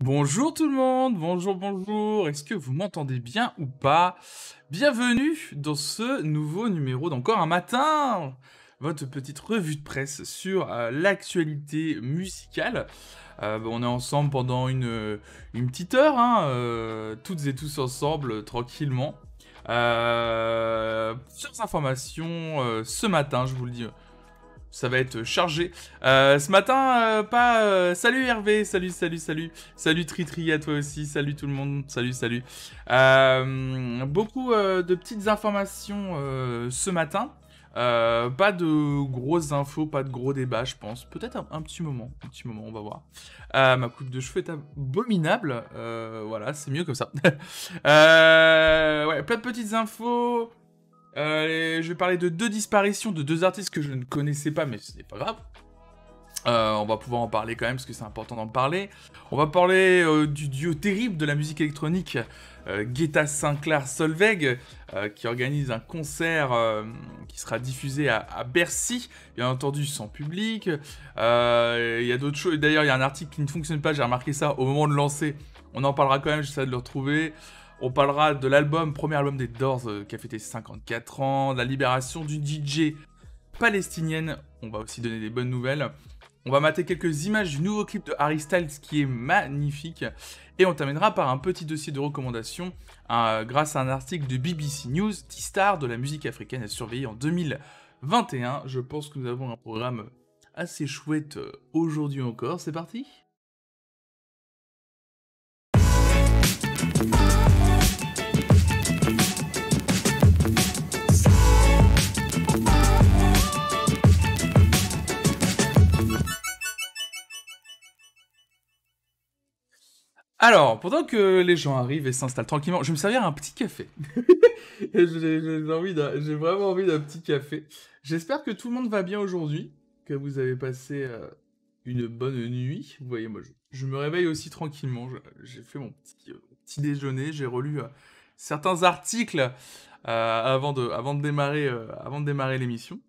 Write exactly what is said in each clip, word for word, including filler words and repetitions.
Bonjour tout le monde, bonjour, bonjour, est-ce que vous m'entendez bien ou pas? Bienvenue dans ce nouveau numéro d'Encore un matin, votre petite revue de presse sur euh, l'actualité musicale. Euh, on est ensemble pendant une, une petite heure, hein, euh, toutes et tous ensemble, euh, tranquillement. Euh, plusieurs informations euh, ce matin, je vous le dis. Ça va être chargé. Euh, ce matin, euh, pas... Euh, salut Hervé, salut, salut, salut. Salut Tritri à toi aussi, salut tout le monde, salut, salut. Euh, beaucoup euh, de petites informations euh, ce matin. Euh, pas de grosses infos, pas de gros débats, je pense. Peut-être un, un petit moment, un petit moment, on va voir. Euh, ma coupe de cheveux est abominable. Euh, voilà, c'est mieux comme ça. euh, ouais, plein de petites infos... Euh, je vais parler de deux disparitions de deux artistes que je ne connaissais pas, mais ce n'est pas grave. Euh, on va pouvoir en parler quand même, parce que c'est important d'en parler. On va parler euh, du duo terrible de la musique électronique, euh, Guetta Sinclair Solveig, euh, qui organise un concert euh, qui sera diffusé à, à Bercy, bien entendu sans public. Euh, il y a d'autres choses. D'ailleurs, il y a un article qui ne fonctionne pas, j'ai remarqué ça au moment de lancer. On en parlera quand même, j'essaie de le retrouver. On parlera de l'album, premier album des Doors euh, qui a fêté cinquante-quatre ans, de la libération d'une D J palestinienne. On va aussi donner des bonnes nouvelles. On va mater quelques images du nouveau clip de Harry Styles qui est magnifique. Et on terminera par un petit dossier de recommandation euh, grâce à un article de B B C News, dix stars de la musique africaine à surveiller en deux mille vingt et un. Je pense que nous avons un programme assez chouette aujourd'hui encore. C'est parti! Alors, pendant que les gens arrivent et s'installent tranquillement, je vais me servir un petit café. j'ai, j'ai, envie d'un, j'ai vraiment envie d'un petit café. J'espère que tout le monde va bien aujourd'hui, que vous avez passé euh, une bonne nuit. Vous voyez, moi, je, je me réveille aussi tranquillement. Je, j'ai fait mon petit, euh, petit déjeuner, j'ai relu euh, certains articles euh, avant de, avant de démarrer, euh, avant de démarrer l'émission.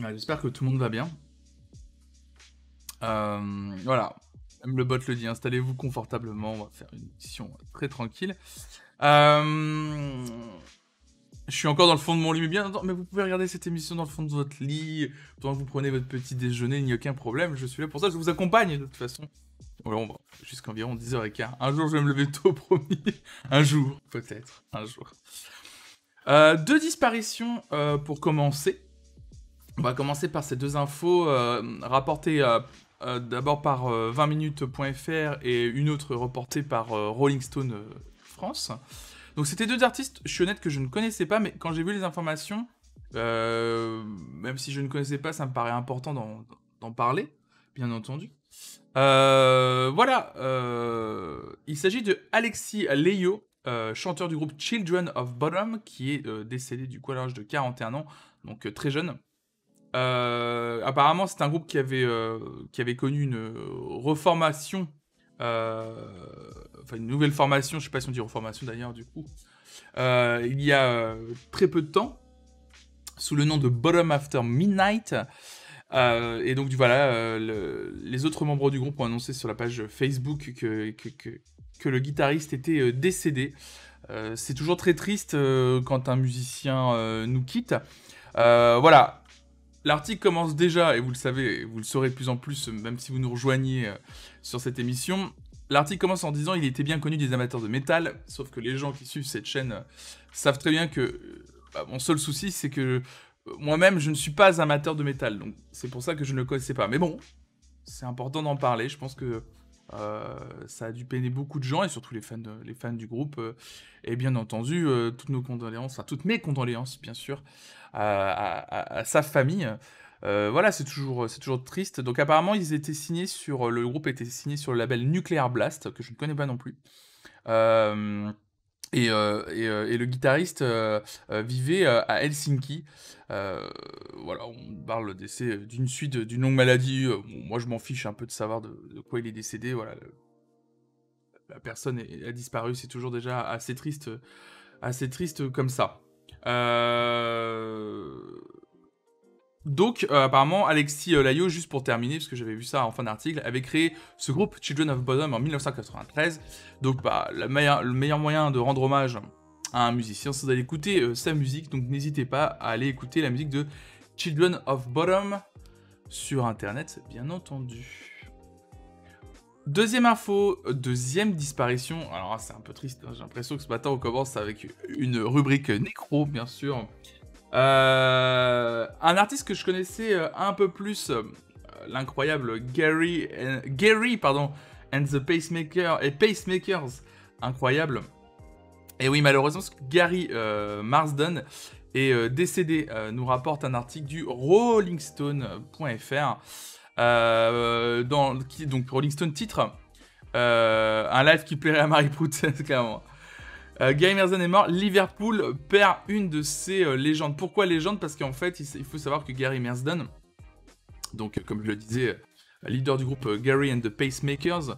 Ouais, j'espère que tout le monde va bien. Euh, voilà, même le bot le dit, installez-vous confortablement, on va faire une émission très tranquille. Euh, je suis encore dans le fond de mon lit, mais bien, mais vous pouvez regarder cette émission dans le fond de votre lit, pendant que vous prenez votre petit déjeuner, il n'y a aucun problème, je suis là pour ça, je vous accompagne de toute façon. Voilà, on va jusqu'à environ dix heures quinze, un jour je vais me lever tôt, promis, un jour peut-être, un jour. Euh, deux disparitions euh, pour commencer, on va commencer par ces deux infos euh, rapportées à... Euh, Euh, d'abord par euh, vingt minutes point f r et une autre reportée par euh, Rolling Stone euh, France. Donc c'était deux artistes, je suis honnête, que je ne connaissais pas, mais quand j'ai vu les informations, euh, même si je ne connaissais pas, ça me paraît important d'en, d'en parler, bien entendu. Euh, voilà, euh, il s'agit de Alexi Laiho, euh, chanteur du groupe Children of Bodom, qui est euh, décédé du coup à l'âge de quarante et un ans, donc euh, très jeune. Euh, apparemment, c'est un groupe qui avait, euh, qui avait connu une reformation, euh, enfin une nouvelle formation, je ne sais pas si on dit reformation d'ailleurs, du coup, euh, il y a euh, très peu de temps, sous le nom de Bottom After Midnight. Euh, et donc, voilà, euh, le, les autres membres du groupe ont annoncé sur la page Facebook que, que, que, que le guitariste était euh, décédé. Euh, c'est toujours très triste euh, quand un musicien euh, nous quitte. Euh, voilà. L'article commence déjà, et vous le savez, vous le saurez de plus en plus, même si vous nous rejoignez euh, sur cette émission. L'article commence en disant « Il était bien connu des amateurs de métal », sauf que les gens qui suivent cette chaîne euh, savent très bien que euh, bah, mon seul souci, c'est que euh, moi-même, je ne suis pas amateur de métal, donc c'est pour ça que je ne le connaissais pas. Mais bon, c'est important d'en parler, je pense que euh, ça a dû peiner beaucoup de gens, et surtout les fans, de, les fans du groupe, euh, et bien entendu, euh, toutes nos condoléances, enfin toutes mes condoléances, bien sûr, À, à, à sa famille. Euh, voilà, c'est toujours, c'est toujours triste. Donc apparemment, ils étaient signés sur, le groupe était signé sur le label Nuclear Blast, que je ne connais pas non plus. Euh, et, euh, et, euh, et le guitariste euh, vivait euh, à Helsinki. Euh, voilà, on parle de décès d'une suite, d'une longue maladie. Bon, moi, je m'en fiche un peu de savoir de, de quoi il est décédé. Voilà, le, la personne est, a disparu. C'est toujours déjà assez triste, assez triste comme ça. Euh... Donc, euh, apparemment, Alexi Laiho, juste pour terminer, parce que j'avais vu ça en fin d'article, avait créé ce groupe Children of Bodom en mille neuf cent quatre-vingt-treize. Donc, bah, le meilleur, le meilleur moyen de rendre hommage à un musicien, c'est d'aller écouter euh, sa musique. Donc, n'hésitez pas à aller écouter la musique de Children of Bodom sur Internet, bien entendu. Deuxième info, deuxième disparition. Alors, c'est un peu triste, hein, j'ai l'impression que ce matin, on commence avec une rubrique nécro, bien sûr. Euh, un artiste que je connaissais euh, un peu plus, euh, l'incroyable Gerry, and, Gerry pardon, and the Pacemakers, et Pacemakers, incroyable. Et oui, malheureusement, Gerry euh, Marsden est euh, décédé, euh, nous rapporte un article du Rolling Stone point F R, euh, dans, qui, donc Rolling Stone titre, euh, un live qui plairait à Marie Prout, clairement. Euh, Gerry Marsden est mort, Liverpool perd une de ses euh, légendes. Pourquoi légende? Parce qu'en fait, il, il faut savoir que Gerry Marsden, donc euh, comme je le disais, euh, leader du groupe euh, Gerry and the Pacemakers,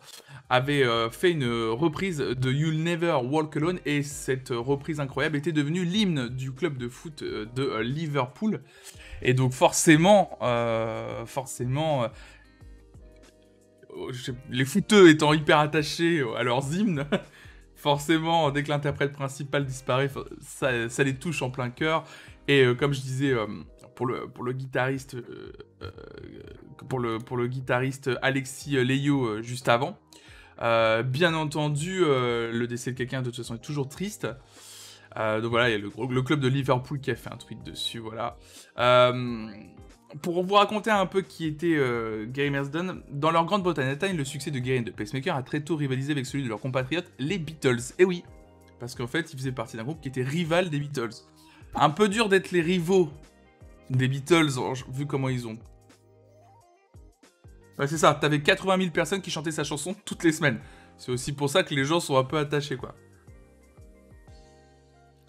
avait euh, fait une reprise de You'll Never Walk Alone, et cette euh, reprise incroyable était devenue l'hymne du club de foot euh, de euh, Liverpool. Et donc forcément, euh, forcément... Euh, les footeux étant hyper attachés à leurs hymnes... Forcément, dès que l'interprète principal disparaît, ça, ça les touche en plein cœur. Et euh, comme je disais, euh, pour, le, pour, le guitariste, euh, pour, le, pour le guitariste Alexi Laiho euh, juste avant, euh, bien entendu, euh, le décès de quelqu'un de toute façon est toujours triste. Euh, donc voilà, il y a le, le club de Liverpool qui a fait un tweet dessus, voilà. Euh, pour vous raconter un peu qui était euh, Gerry Marsden, dans leur Grande-Bretagne, le succès de Gerry and the Pacemakers a très tôt rivalisé avec celui de leurs compatriotes, les Beatles. Et oui, parce qu'en fait, ils faisaient partie d'un groupe qui était rival des Beatles. Un peu dur d'être les rivaux des Beatles, vu comment ils ont... Ouais, c'est ça, t'avais quatre-vingt mille personnes qui chantaient sa chanson toutes les semaines. C'est aussi pour ça que les gens sont un peu attachés, quoi.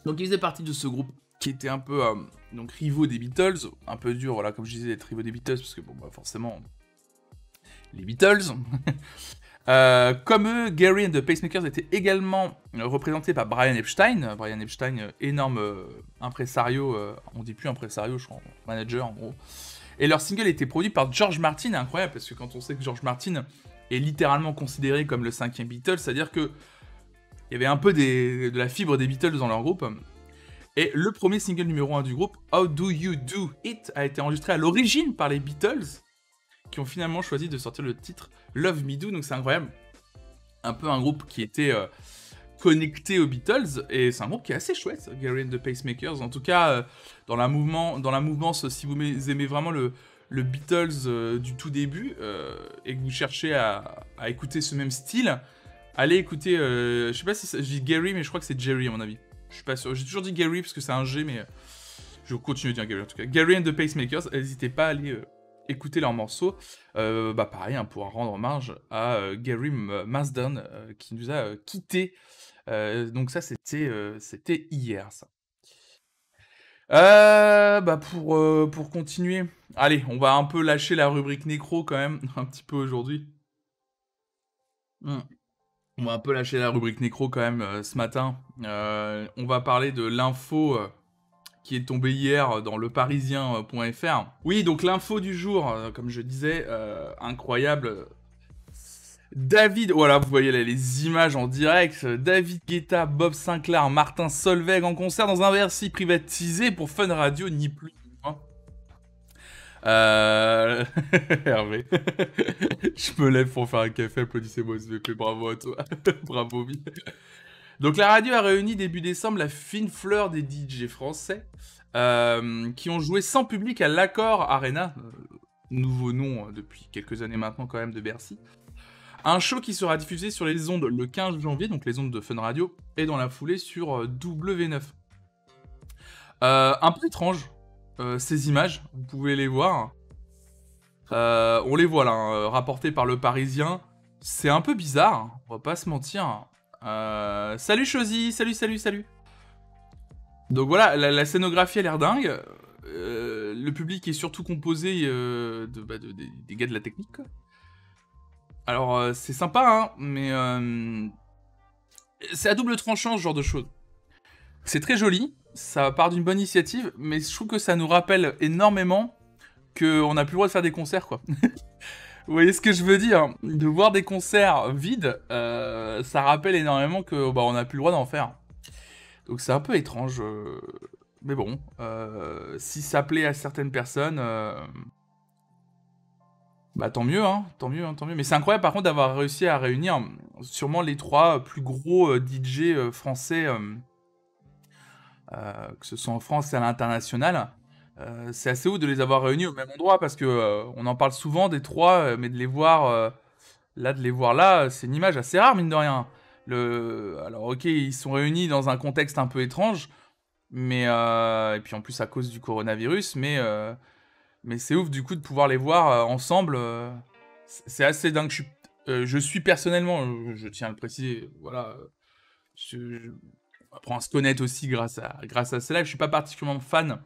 Donc ils faisaient partie de ce groupe qui était un peu... Euh... donc rivaux des Beatles, un peu dur, voilà, comme je disais, d'être rivaux des Beatles, parce que bon, bah, forcément, les Beatles. euh, comme eux, Gerry and the Pacemakers étaient également représentés par Brian Epstein. Brian Epstein, énorme euh, impresario, euh, on dit plus impresario, je crois, manager en gros. Et leur single était produit par George Martin, incroyable, parce que quand on sait que George Martin est littéralement considéré comme le cinquième Beatles, c'est-à-dire que il y avait un peu des, de la fibre des Beatles dans leur groupe. Et le premier single numéro un du groupe, How Do You Do It, a été enregistré à l'origine par les Beatles, qui ont finalement choisi de sortir le titre Love Me Do, donc c'est incroyable. Un peu un groupe qui était euh, connecté aux Beatles, et c'est un groupe qui est assez chouette, Gerry and the Pacemakers. En tout cas, euh, dans, la mouvement, dans la mouvance, si vous aimez vraiment le, le Beatles euh, du tout début, euh, et que vous cherchez à, à écouter ce même style, allez écouter, euh, je sais pas si ça, je dis Gerry, mais je crois que c'est Gerry à mon avis. Je suis pas sûr, j'ai toujours dit Gerry parce que c'est un G, mais je continue de dire Gerry en tout cas. Gerry and the Pacemakers, n'hésitez pas à aller euh, écouter leurs morceaux. Euh, bah pareil, hein, pour rendre hommage à euh, Gerry Marsden euh, qui nous a euh, quittés. Euh, donc ça, c'était euh, c'était hier, ça. Euh, bah pour, euh, pour continuer, allez, on va un peu lâcher la rubrique nécro quand même, un petit peu aujourd'hui. Hmm. On va un peu lâcher la rubrique nécro quand même euh, ce matin. Euh, on va parler de l'info euh, qui est tombée hier dans le parisien point F R. Oui, donc l'info du jour, euh, comme je disais, euh, incroyable. David, voilà, vous voyez là les images en direct. David Guetta, Bob Sinclair, Martin Solveig en concert dans un Bercy privatisé pour Fun Radio, ni plus. Euh... Hervé, je me lève pour faire un café, applaudissez-moi s'il vous plaît, bravo à toi, bravo Bill. Donc la radio a réuni début décembre la fine fleur des D J français euh, qui ont joué sans public à l'Accor Arena, euh, nouveau nom depuis quelques années maintenant quand même de Bercy. Un show qui sera diffusé sur les ondes le quinze janvier, donc les ondes de Fun Radio, et dans la foulée sur W neuf. Euh, un peu étrange. Euh, ces images, vous pouvez les voir. Euh, on les voit là, hein, rapportées par le Parisien. C'est un peu bizarre, on va pas se mentir. Euh, salut Chosy, salut, salut, salut. Donc voilà, la, la scénographie a l'air dingue. Euh, le public est surtout composé euh, de, bah, de, de, des gars de la technique, quoi. Alors euh, c'est sympa, hein, mais euh, c'est à double tranchant ce genre de choses. C'est très joli. Ça part d'une bonne initiative, mais je trouve que ça nous rappelle énormément qu'on n'a plus le droit de faire des concerts, quoi. Vous voyez ce que je veux dire? De voir des concerts vides, euh, ça rappelle énormément que bah, on n'a plus le droit d'en faire. Donc c'est un peu étrange. Euh... Mais bon, euh, si ça plaît à certaines personnes, euh... bah tant mieux, hein, tant mieux, hein, tant mieux. Mais c'est incroyable par contre d'avoir réussi à réunir sûrement les trois plus gros euh, D J français, euh, euh, que ce soit en France et à l'international. Euh, c'est assez ouf de les avoir réunis au même endroit parce que euh, on en parle souvent des trois, mais de les voir euh, là, de les voir là, c'est une image assez rare mine de rien. Le... Alors ok, ils sont réunis dans un contexte un peu étrange. Mais euh, et puis en plus à cause du coronavirus, mais, euh, mais c'est ouf du coup de pouvoir les voir ensemble, euh, c'est assez dingue. Je suis, euh, je suis personnellement, je, je tiens à le préciser, voilà, je, je, on apprend à se connaître aussi grâce à, grâce à ces lives. Je suis pas particulièrement fan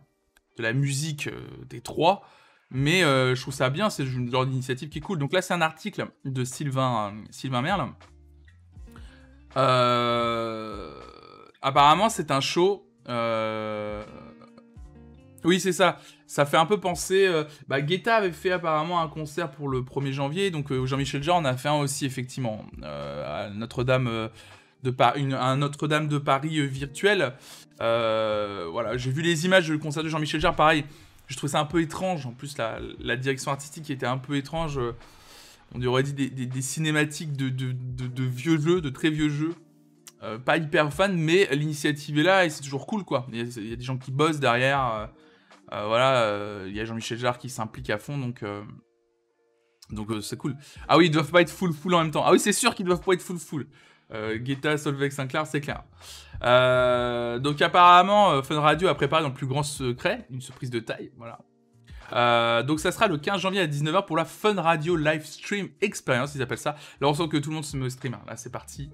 de la musique euh, des trois, mais euh, je trouve ça bien, c'est le genre d'initiative qui est cool. Donc là c'est un article de Sylvain, euh, Sylvain Merle. Euh, apparemment c'est un show... Euh... Oui, c'est ça. Ça fait un peu penser... Euh... Bah, Guetta avait fait apparemment un concert pour le premier janvier. Donc, euh, Jean-Michel Jarre en a fait un aussi, effectivement. Euh, à Notre-Dame euh, de, Par... Une... un Notre-Dame de Paris euh, virtuel. Euh... Voilà, j'ai vu les images du concert de Jean-Michel Jarre. Pareil, je trouvais ça un peu étrange. En plus, la, la direction artistique était un peu étrange. Euh... On aurait dit des, des, des cinématiques de, de, de, de vieux jeux, de très vieux jeux. Euh, pas hyper fan, mais l'initiative est là et c'est toujours cool, quoi. Il y, y a des gens qui bossent derrière, euh, euh, voilà, il euh, y a Jean-Michel Jarre qui s'implique à fond, donc euh, donc euh, c'est cool. Ah oui, ils doivent pas être full full en même temps. Ah oui, c'est sûr qu'ils doivent pas être full full. Euh, Guetta, Solveig, Sinclair, c'est clair. Euh, donc apparemment, euh, Fun Radio a préparé dans le plus grand secret, une surprise de taille, voilà. Euh, donc ça sera le quinze janvier à dix-neuf heures pour la Fun Radio Live Stream Experience, ils appellent ça. Là, on sent que tout le monde se met au stream, hein. Là, c'est parti.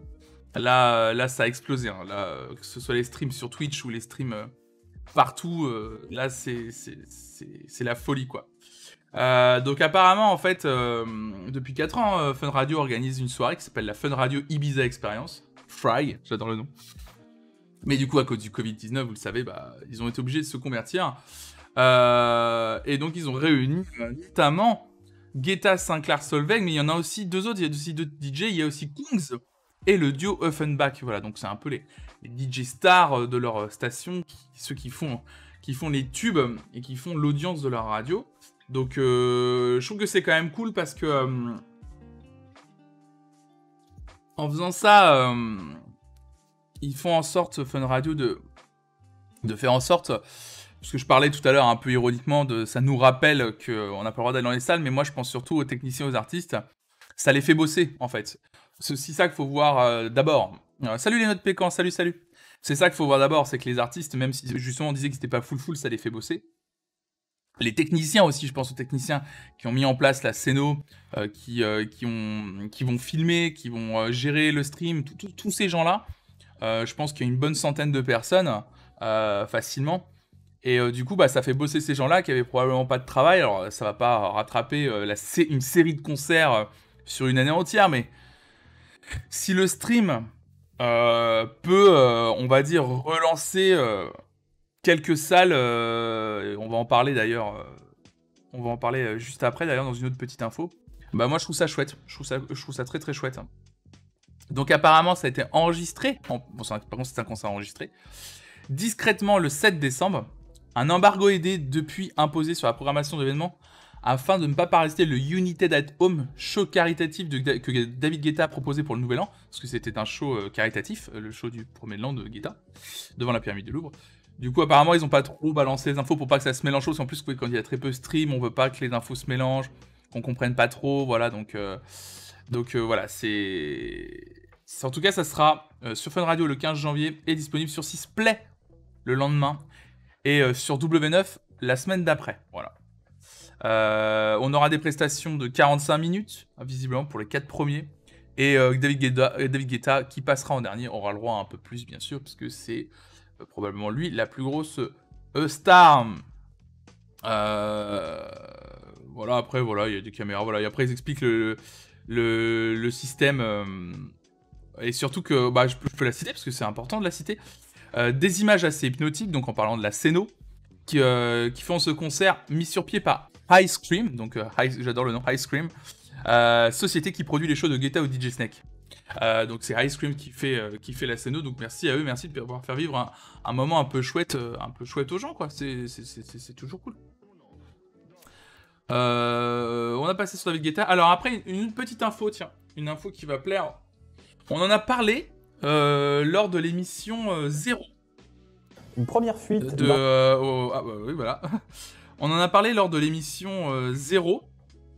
Là, là, ça a explosé, hein. Là, que ce soit les streams sur Twitch ou les streams euh, partout, euh, là, c'est, c'est, c'est, c'est la folie, quoi. Euh, donc, apparemment, en fait, euh, depuis quatre ans, euh, Fun Radio organise une soirée qui s'appelle la Fun Radio Ibiza Experience. Fry, j'adore le nom. Mais du coup, à cause du Covid dix-neuf, vous le savez, bah, ils ont été obligés de se convertir. Euh, et donc, ils ont réuni euh, notamment Guetta, Sinclair, Solveig, mais il y en a aussi deux autres. Il y a aussi deux D J, il y a aussi Kungs. Et le duo Offenbach, voilà, donc c'est un peu les, les D J stars de leur station, qui, ceux qui font, qui font les tubes et qui font l'audience de leur radio. Donc euh, je trouve que c'est quand même cool parce que euh, en faisant ça, euh, ils font en sorte, Fun Radio, de, de faire en sorte, parce que je parlais tout à l'heure un peu ironiquement, de, ça nous rappelle qu'on n'a pas le droit d'aller dans les salles, mais moi je pense surtout aux techniciens, aux artistes, ça les fait bosser en fait. C'est ça qu'il faut voir euh, d'abord. Euh, salut les notes pécans, salut, salut. C'est ça qu'il faut voir d'abord, c'est que les artistes, même si justement on disait que c'était pas full full, ça les fait bosser. Les techniciens aussi, je pense aux techniciens qui ont mis en place la scéno, euh, qui, euh, qui, ont, qui vont filmer, qui vont euh, gérer le stream, tout, tout, tous ces gens-là. Euh, je pense qu'il y a une bonne centaine de personnes, euh, facilement. Et euh, du coup, bah, ça fait bosser ces gens-là qui avaient probablement pas de travail. Alors ça va pas rattraper euh, la, une série de concerts euh, sur une année entière, mais... Si le stream euh, peut, euh, on va dire, relancer euh, quelques salles, euh, on va en parler d'ailleurs, euh, on va en parler juste après d'ailleurs dans une autre petite info, bah moi je trouve ça chouette, je trouve ça, je trouve ça très très chouette. Donc apparemment ça a été enregistré, en, bon, par contre c'est un concert enregistré, discrètement le sept décembre, un embargo aidé depuis imposé sur la programmation d'événements, afin de ne pas parasiter le United at Home, show caritatif de, que David Guetta a proposé pour le Nouvel An, parce que c'était un show euh, caritatif, le show du premier de l'an de Guetta, devant la pyramide du Louvre. Du coup, apparemment, ils n'ont pas trop balancé les infos pour pas que ça se mélange, parce qu'en plus, quand il y a très peu de stream, on veut pas que les infos se mélangent, qu'on comprenne pas trop, voilà, donc... Euh, donc, euh, voilà, c'est... En tout cas, ça sera euh, sur Fun Radio le quinze janvier, et disponible sur six Play le lendemain, et euh, sur W neuf la semaine d'après, voilà. Euh, on aura des prestations de quarante-cinq minutes, visiblement, pour les quatre premiers. Et euh, David, Guetta, David Guetta, qui passera en dernier, aura le droit à un peu plus, bien sûr, parce que c'est euh, probablement lui la plus grosse euh, star. Euh, voilà, après, voilà, il y a des caméras. Voilà. Et après, ils expliquent le, le, le système. Euh, et surtout que, bah, je, je peux la citer, parce que c'est important de la citer. Euh, des images assez hypnotiques, donc en parlant de la scéno, qui, euh, qui font ce concert mis sur pied par Ice Cream, donc euh, Ice, j'adore le nom, Ice Cream, euh, société qui produit les shows de Guetta au D J Snake. Euh, donc c'est Ice Cream qui fait, euh, qui fait la scène, donc merci à eux, merci de pouvoir faire vivre un, un moment un peu chouette, euh, un peu chouette aux gens, quoi. C'est, c'est, c'est, c'est toujours cool. Euh, on a passé sur David Guetta. Alors après, une, une petite info, tiens, une info qui va plaire. On en a parlé euh, lors de l'émission euh, Zéro. Une première fuite. De, euh, oh, ah bah oui, voilà. On en a parlé lors de l'émission euh, Zéro.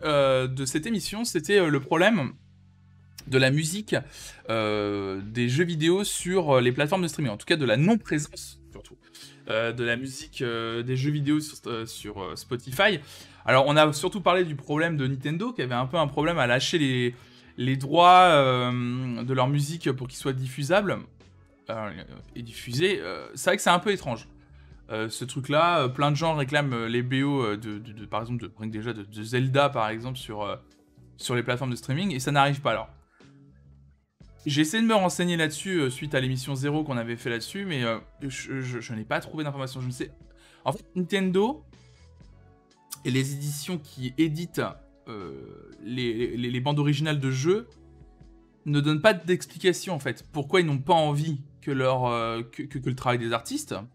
Euh, de cette émission, c'était euh, le problème de la musique, euh, des jeux vidéo sur les plateformes de streaming. En tout cas, de la non-présence, surtout. Euh, de la musique, euh, des jeux vidéo sur, euh, sur euh, Spotify. Alors, on a surtout parlé du problème de Nintendo, qui avait un peu un problème à lâcher les, les droits euh, de leur musique pour qu'ils soient diffusables euh, et diffusés. Euh, c'est vrai que c'est un peu étrange, euh, ce truc-là. Euh, plein de gens réclament les B O, de, de, de, par exemple, de, déjà de, de Zelda, par exemple, sur, euh, sur les plateformes de streaming, et ça n'arrive pas. Alors, j'ai essayé de me renseigner là-dessus, euh, suite à l'émission Zéro qu'on avait fait là-dessus, mais euh, je, je, je n'ai pas trouvé d'informations. Je ne sais... En fait, Nintendo... Et les éditions qui éditent euh, les, les, les bandes originales de jeux ne donnent pas d'explication, en fait. Pourquoi ils n'ont pas envie que, leur, euh, que, que, que le travail des artistes, là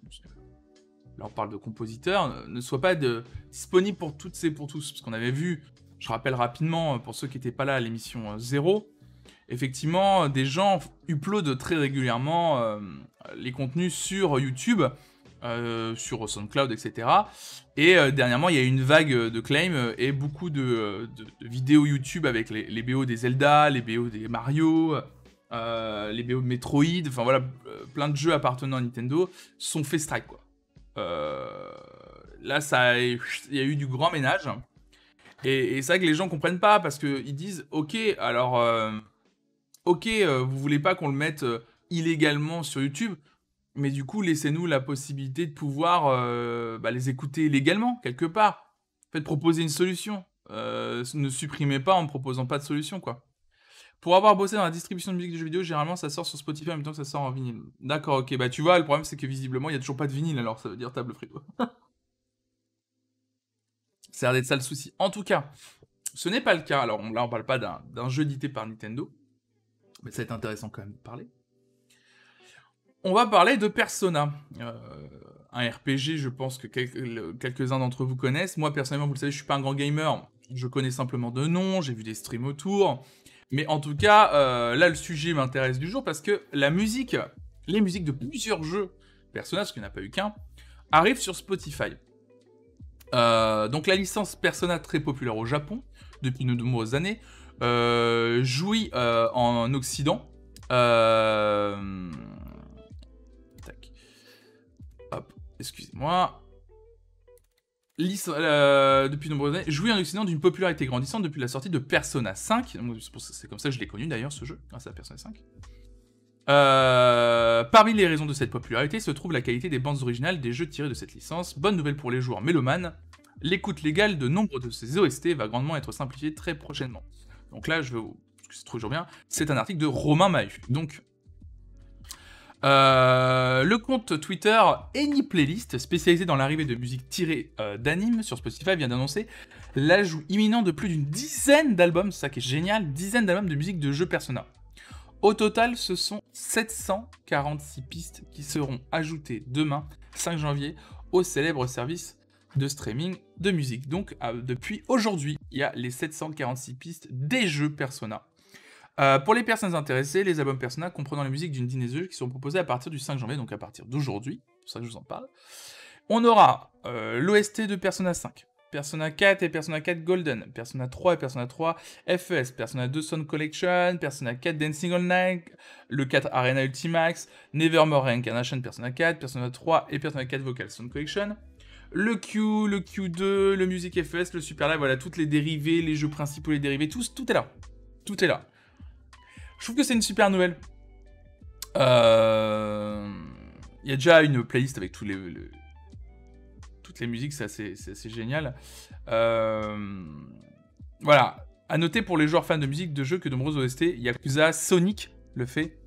on parle de compositeurs, ne soit pas de, disponible pour toutes et pour tous. Parce qu'on avait vu, je rappelle rapidement, pour ceux qui n'étaient pas là à l'émission Zéro, effectivement, des gens uploadent très régulièrement euh, les contenus sur YouTube, Euh, sur SoundCloud, et cetera. Et euh, dernièrement, il y a eu une vague de claims et beaucoup de, de, de vidéos YouTube avec les, les B O des Zelda, les B O des Mario, euh, les B O de Metroid, enfin voilà, plein de jeux appartenant à Nintendo sont fait strike, quoi. Euh, là, ça, il y a eu du grand ménage. Et, et c'est vrai que les gens ne comprennent pas parce qu'ils disent « Ok, alors, euh, ok, euh, vous ne voulez pas qu'on le mette euh, illégalement sur YouTube ?» Mais du coup, laissez-nous la possibilité de pouvoir euh, bah, les écouter légalement, quelque part. Faites proposer une solution. Euh, ne supprimez pas en ne proposant pas de solution, quoi. Pour avoir bossé dans la distribution de musique de jeux vidéo, généralement, ça sort sur Spotify en même temps que ça sort en vinyle. D'accord, ok. Bah, tu vois, le problème, c'est que visiblement, il n'y a toujours pas de vinyle, alors ça veut dire table frigo. Ça a l'air d'être ça le souci. En tout cas, ce n'est pas le cas. Alors on, là, on ne parle pas d'un, d'un jeu édité par Nintendo. Mais ça va être intéressant quand même de parler. On va parler de Persona, euh, un R P G, je pense que quelques, quelques-uns d'entre vous connaissent. Moi, personnellement, vous le savez, je ne suis pas un grand gamer. Je connais simplement de nom, j'ai vu des streams autour. Mais en tout cas, euh, là, le sujet m'intéresse du jour parce que la musique, les musiques de plusieurs jeux Persona, parce qu'il n'y en a pas eu qu'un, arrivent sur Spotify. Euh, donc la licence Persona, très populaire au Japon depuis de nombreuses années, euh, jouit euh, en Occident. Euh... Excusez-moi. Lice, euh, depuis de nombreuses années, jouit en Occident d'une popularité grandissante depuis la sortie de Persona cinq. C'est comme ça que je l'ai connu d'ailleurs, ce jeu, grâce à Persona cinq. Euh, parmi les raisons de cette popularité se trouve la qualité des bandes originales des jeux tirés de cette licence. Bonne nouvelle pour les joueurs mélomanes, l'écoute légale de nombre de ces O S T va grandement être simplifiée très prochainement. Donc là, je veux. C'est toujours bien. C'est un article de Romain Mahu. Donc. Euh, le compte Twitter AnyPlaylist, spécialisé dans l'arrivée de musique tirée euh, d'anime sur Spotify, vient d'annoncer l'ajout imminent de plus d'une dizaine d'albums, c'est ça qui est génial, dizaine d'albums de musique de jeux Persona. Au total, ce sont sept cent quarante-six pistes qui seront ajoutées demain, cinq janvier, au célèbre service de streaming de musique. Donc, euh, depuis aujourd'hui, il y a les sept cent quarante-six pistes des jeux Persona. Euh, pour les personnes intéressées, les albums Persona comprenant les musiques d'une dizaine de jeux qui sont proposés à partir du cinq janvier, donc à partir d'aujourd'hui, c'est pour ça que je vous en parle. On aura euh, l'O S T de Persona cinq, Persona quatre et Persona quatre Golden, Persona trois et Persona trois F E S, Persona deux Sound Collection, Persona quatre Dancing All Night, le quatre Arena Ultimax, Nevermore Reincarnation Persona quatre, Persona trois et Persona quatre Vocal Sound Collection, le Q, le Q deux, le Music F E S, le Super Live, voilà, toutes les dérivées, les jeux principaux, les dérivés, tout, tout est là, tout est là. Je trouve que c'est une super nouvelle. Euh... Il y a déjà une playlist avec tous les, les... toutes les musiques, c'est assez, c'est assez génial. Euh... Voilà. À noter pour les joueurs fans de musique de jeux que de nombreux O S T, Yakuza, Sonic le fait,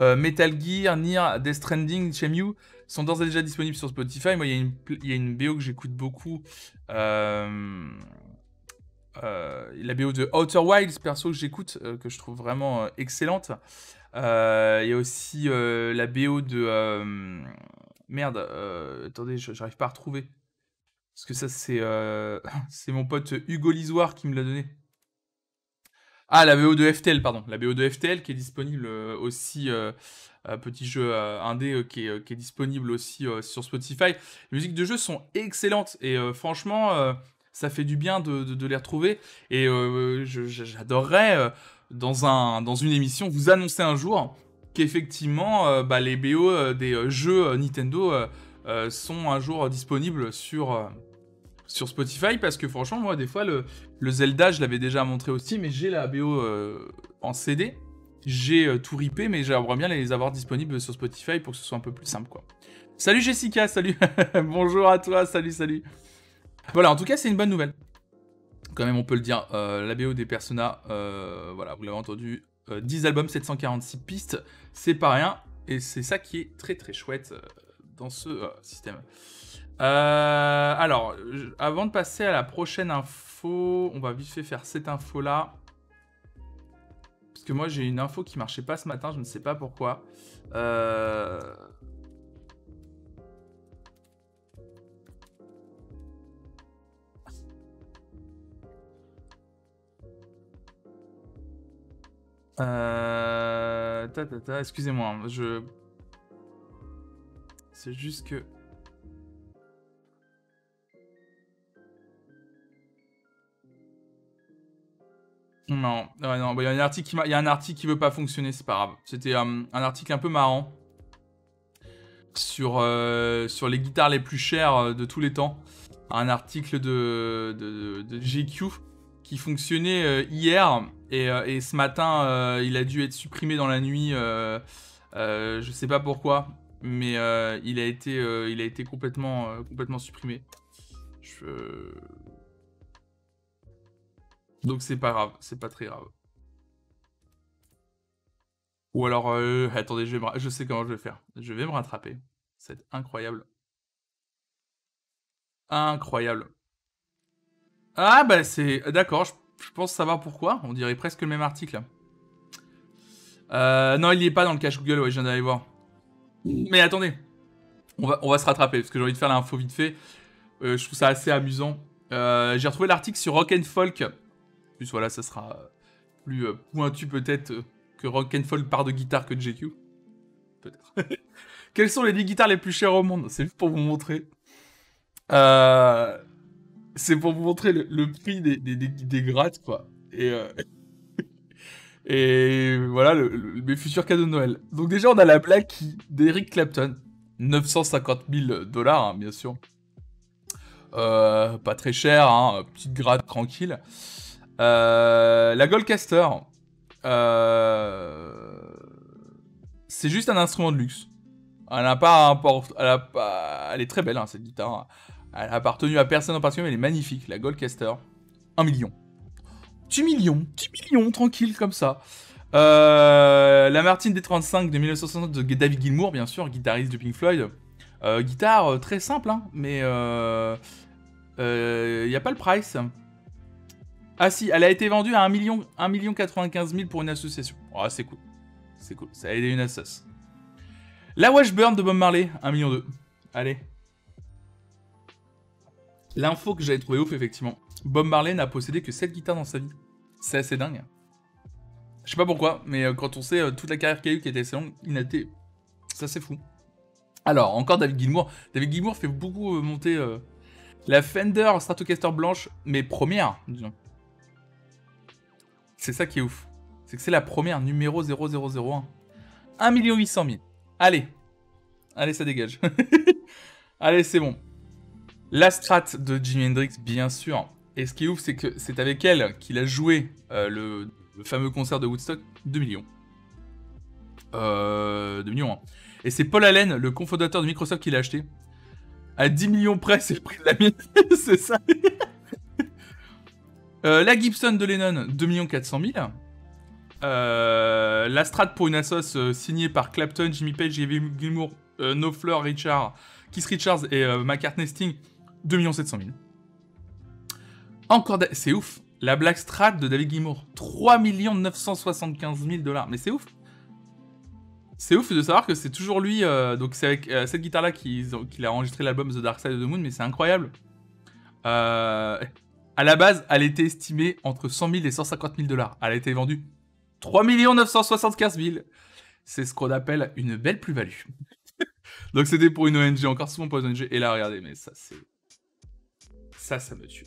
euh, Metal Gear, Nier, Death Stranding, Shenmue sont d'ores et déjà disponibles sur Spotify. Moi, il y, y a une B O que j'écoute beaucoup. Euh, euh, la B O de Outer Wilds, perso, que j'écoute, euh, que je trouve vraiment euh, excellente. Il euh, y a aussi euh, la B O de... Euh, merde, euh, attendez, j'arrive pas à retrouver. Parce que ça, c'est euh, c'est mon pote Hugo Lisoire qui me l'a donné. Ah, la B O de F T L, pardon. La B O de F T L qui est disponible aussi, euh, euh, petit jeu euh, indé euh, qui, est, qui est disponible aussi euh, sur Spotify. Les musiques de jeu sont excellentes et euh, franchement, euh, ça fait du bien de, de, de les retrouver. Et euh, je, j'adorerais, euh, dans, un, dans une émission, vous annoncer un jour qu'effectivement, euh, bah, les B O euh, des euh, jeux euh, Nintendo euh, euh, sont un jour euh, disponibles sur... Euh, sur Spotify, parce que franchement, moi, des fois, le, le Zelda, je l'avais déjà montré aussi, mais j'ai la B O euh, en C D, j'ai euh, tout ripé, mais j'aimerais bien les avoir disponibles sur Spotify pour que ce soit un peu plus simple, quoi. Salut Jessica, salut, bonjour à toi, salut, salut. Voilà, en tout cas, c'est une bonne nouvelle. Quand même, on peut le dire, euh, la B O des Persona, euh, voilà, vous l'avez entendu, euh, dix albums, sept cent quarante-six pistes, c'est pas rien, et c'est ça qui est très très chouette euh, dans ce euh, système. Euh, alors, avant de passer à la prochaine info, on va vite fait faire cette info-là. Parce que moi, j'ai une info qui ne marchait pas ce matin, je ne sais pas pourquoi. Euh... Euh... Ta, ta, ta. Excusez-moi, je... C'est juste que... Non, ouais, non, bah, y a un article qui m'a... y a un article qui veut pas fonctionner, c'est pas grave. C'était euh, un article un peu marrant sur, euh, sur les guitares les plus chères de tous les temps. Un article de, de, de G Q qui fonctionnait euh, hier et, euh, et ce matin euh, il a dû être supprimé dans la nuit. Euh, euh, je sais pas pourquoi, mais euh, il a été, euh, il a été complètement, euh, complètement supprimé. Je... Donc c'est pas grave, c'est pas très grave. Ou alors, euh, attendez, je, vais me, je sais comment je vais faire. Je vais me rattraper. C'est incroyable. Incroyable. Ah bah c'est... D'accord, je, je pense savoir pourquoi. On dirait presque le même article. Euh, non, il n'y est pas dans le cache Google, ouais, je viens d'aller voir. Mais attendez, on va, on va se rattraper, parce que j'ai envie de faire l'info vite fait. Euh, je trouve ça assez amusant. Euh, j'ai retrouvé l'article sur Rock'n'Folk. Plus voilà, ça sera plus euh, pointu peut-être euh, que Rock'n'Folk part de guitare que de G Q. Peut-être. Quelles sont les dix guitares les plus chères au monde? C'est juste pour vous montrer. Euh, c'est pour vous montrer le, le prix des, des, des, des grattes, quoi. Et, euh, et voilà le, le, mes futurs cadeaux de Noël. Donc, déjà, on a la blague d'Eric Clapton. neuf cent cinquante mille dollars, hein, bien sûr. Euh, pas très cher, hein, petite gratte tranquille. Euh, la Goldcaster, euh, c'est juste un instrument de luxe. Elle n'a pas un port... elle, a pas... elle est très belle, hein, cette guitare. Elle n'a appartenu à personne en particulier, mais elle est magnifique. La Goldcaster, un million. Petit million, petit million, tranquille comme ça. Euh, la Martine D trente-cinq de mille neuf cent soixante de David Gilmour, bien sûr, guitariste de Pink Floyd. Euh, guitare très simple, hein, mais il euh... n'y euh, a pas le price. Ah si, elle a été vendue à un million quatre-vingt-quinze mille pour une association. Ah, oh, c'est cool. C'est cool, ça a aidé une assoce. La Washburn de Bob Marley, un million deux. Allez. L'info que j'avais trouvé ouf, effectivement. Bob Marley n'a possédé que sept guitares dans sa vie. C'est assez dingue. Je sais pas pourquoi, mais quand on sait toute la carrière qu'il a eu qui était assez longue, il n'a été... Ça, c'est fou. Alors, encore David Gilmour. David Gilmour fait beaucoup monter euh, la Fender Stratocaster blanche, mais première, disons. C'est ça qui est ouf. C'est que c'est la première, numéro zéro zéro zéro un. un million huit cent mille. Allez. Allez, ça dégage. Allez, c'est bon. La Strat de Jimi Hendrix, bien sûr. Et ce qui est ouf, c'est que c'est avec elle qu'il a joué euh, le, le fameux concert de Woodstock. deux millions. Euh, deux millions, hein. Et c'est Paul Allen, le cofondateur de Microsoft, qui l'a acheté. À dix millions près, c'est le prix de la mienne. C'est ça. Euh, la Gibson de Lennon, deux millions quatre cent mille. Euh, la Strat pour une assoce euh, signée par Clapton, Jimmy Page, David Gilmour, euh, No Fleur, Richard, Keith Richards et euh, McCartney Sting, deux millions sept cent mille. Encore, da- c'est ouf. La Black Strat de David Gilmour, trois millions neuf cent soixante-quinze mille dollars. Mais c'est ouf. C'est ouf de savoir que c'est toujours lui. Euh, donc c'est avec euh, cette guitare-là qu'il qu'il a enregistré l'album The Dark Side of the Moon, mais c'est incroyable. Euh, à la base, elle était estimée entre cent mille et cent cinquante mille dollars. Elle a été vendue trois millions neuf cent soixante-quinze mille. C'est ce qu'on appelle une belle plus-value. Donc c'était pour une O N G, encore souvent pour une O N G. Et là, regardez, mais ça, c'est... Ça, ça me tue.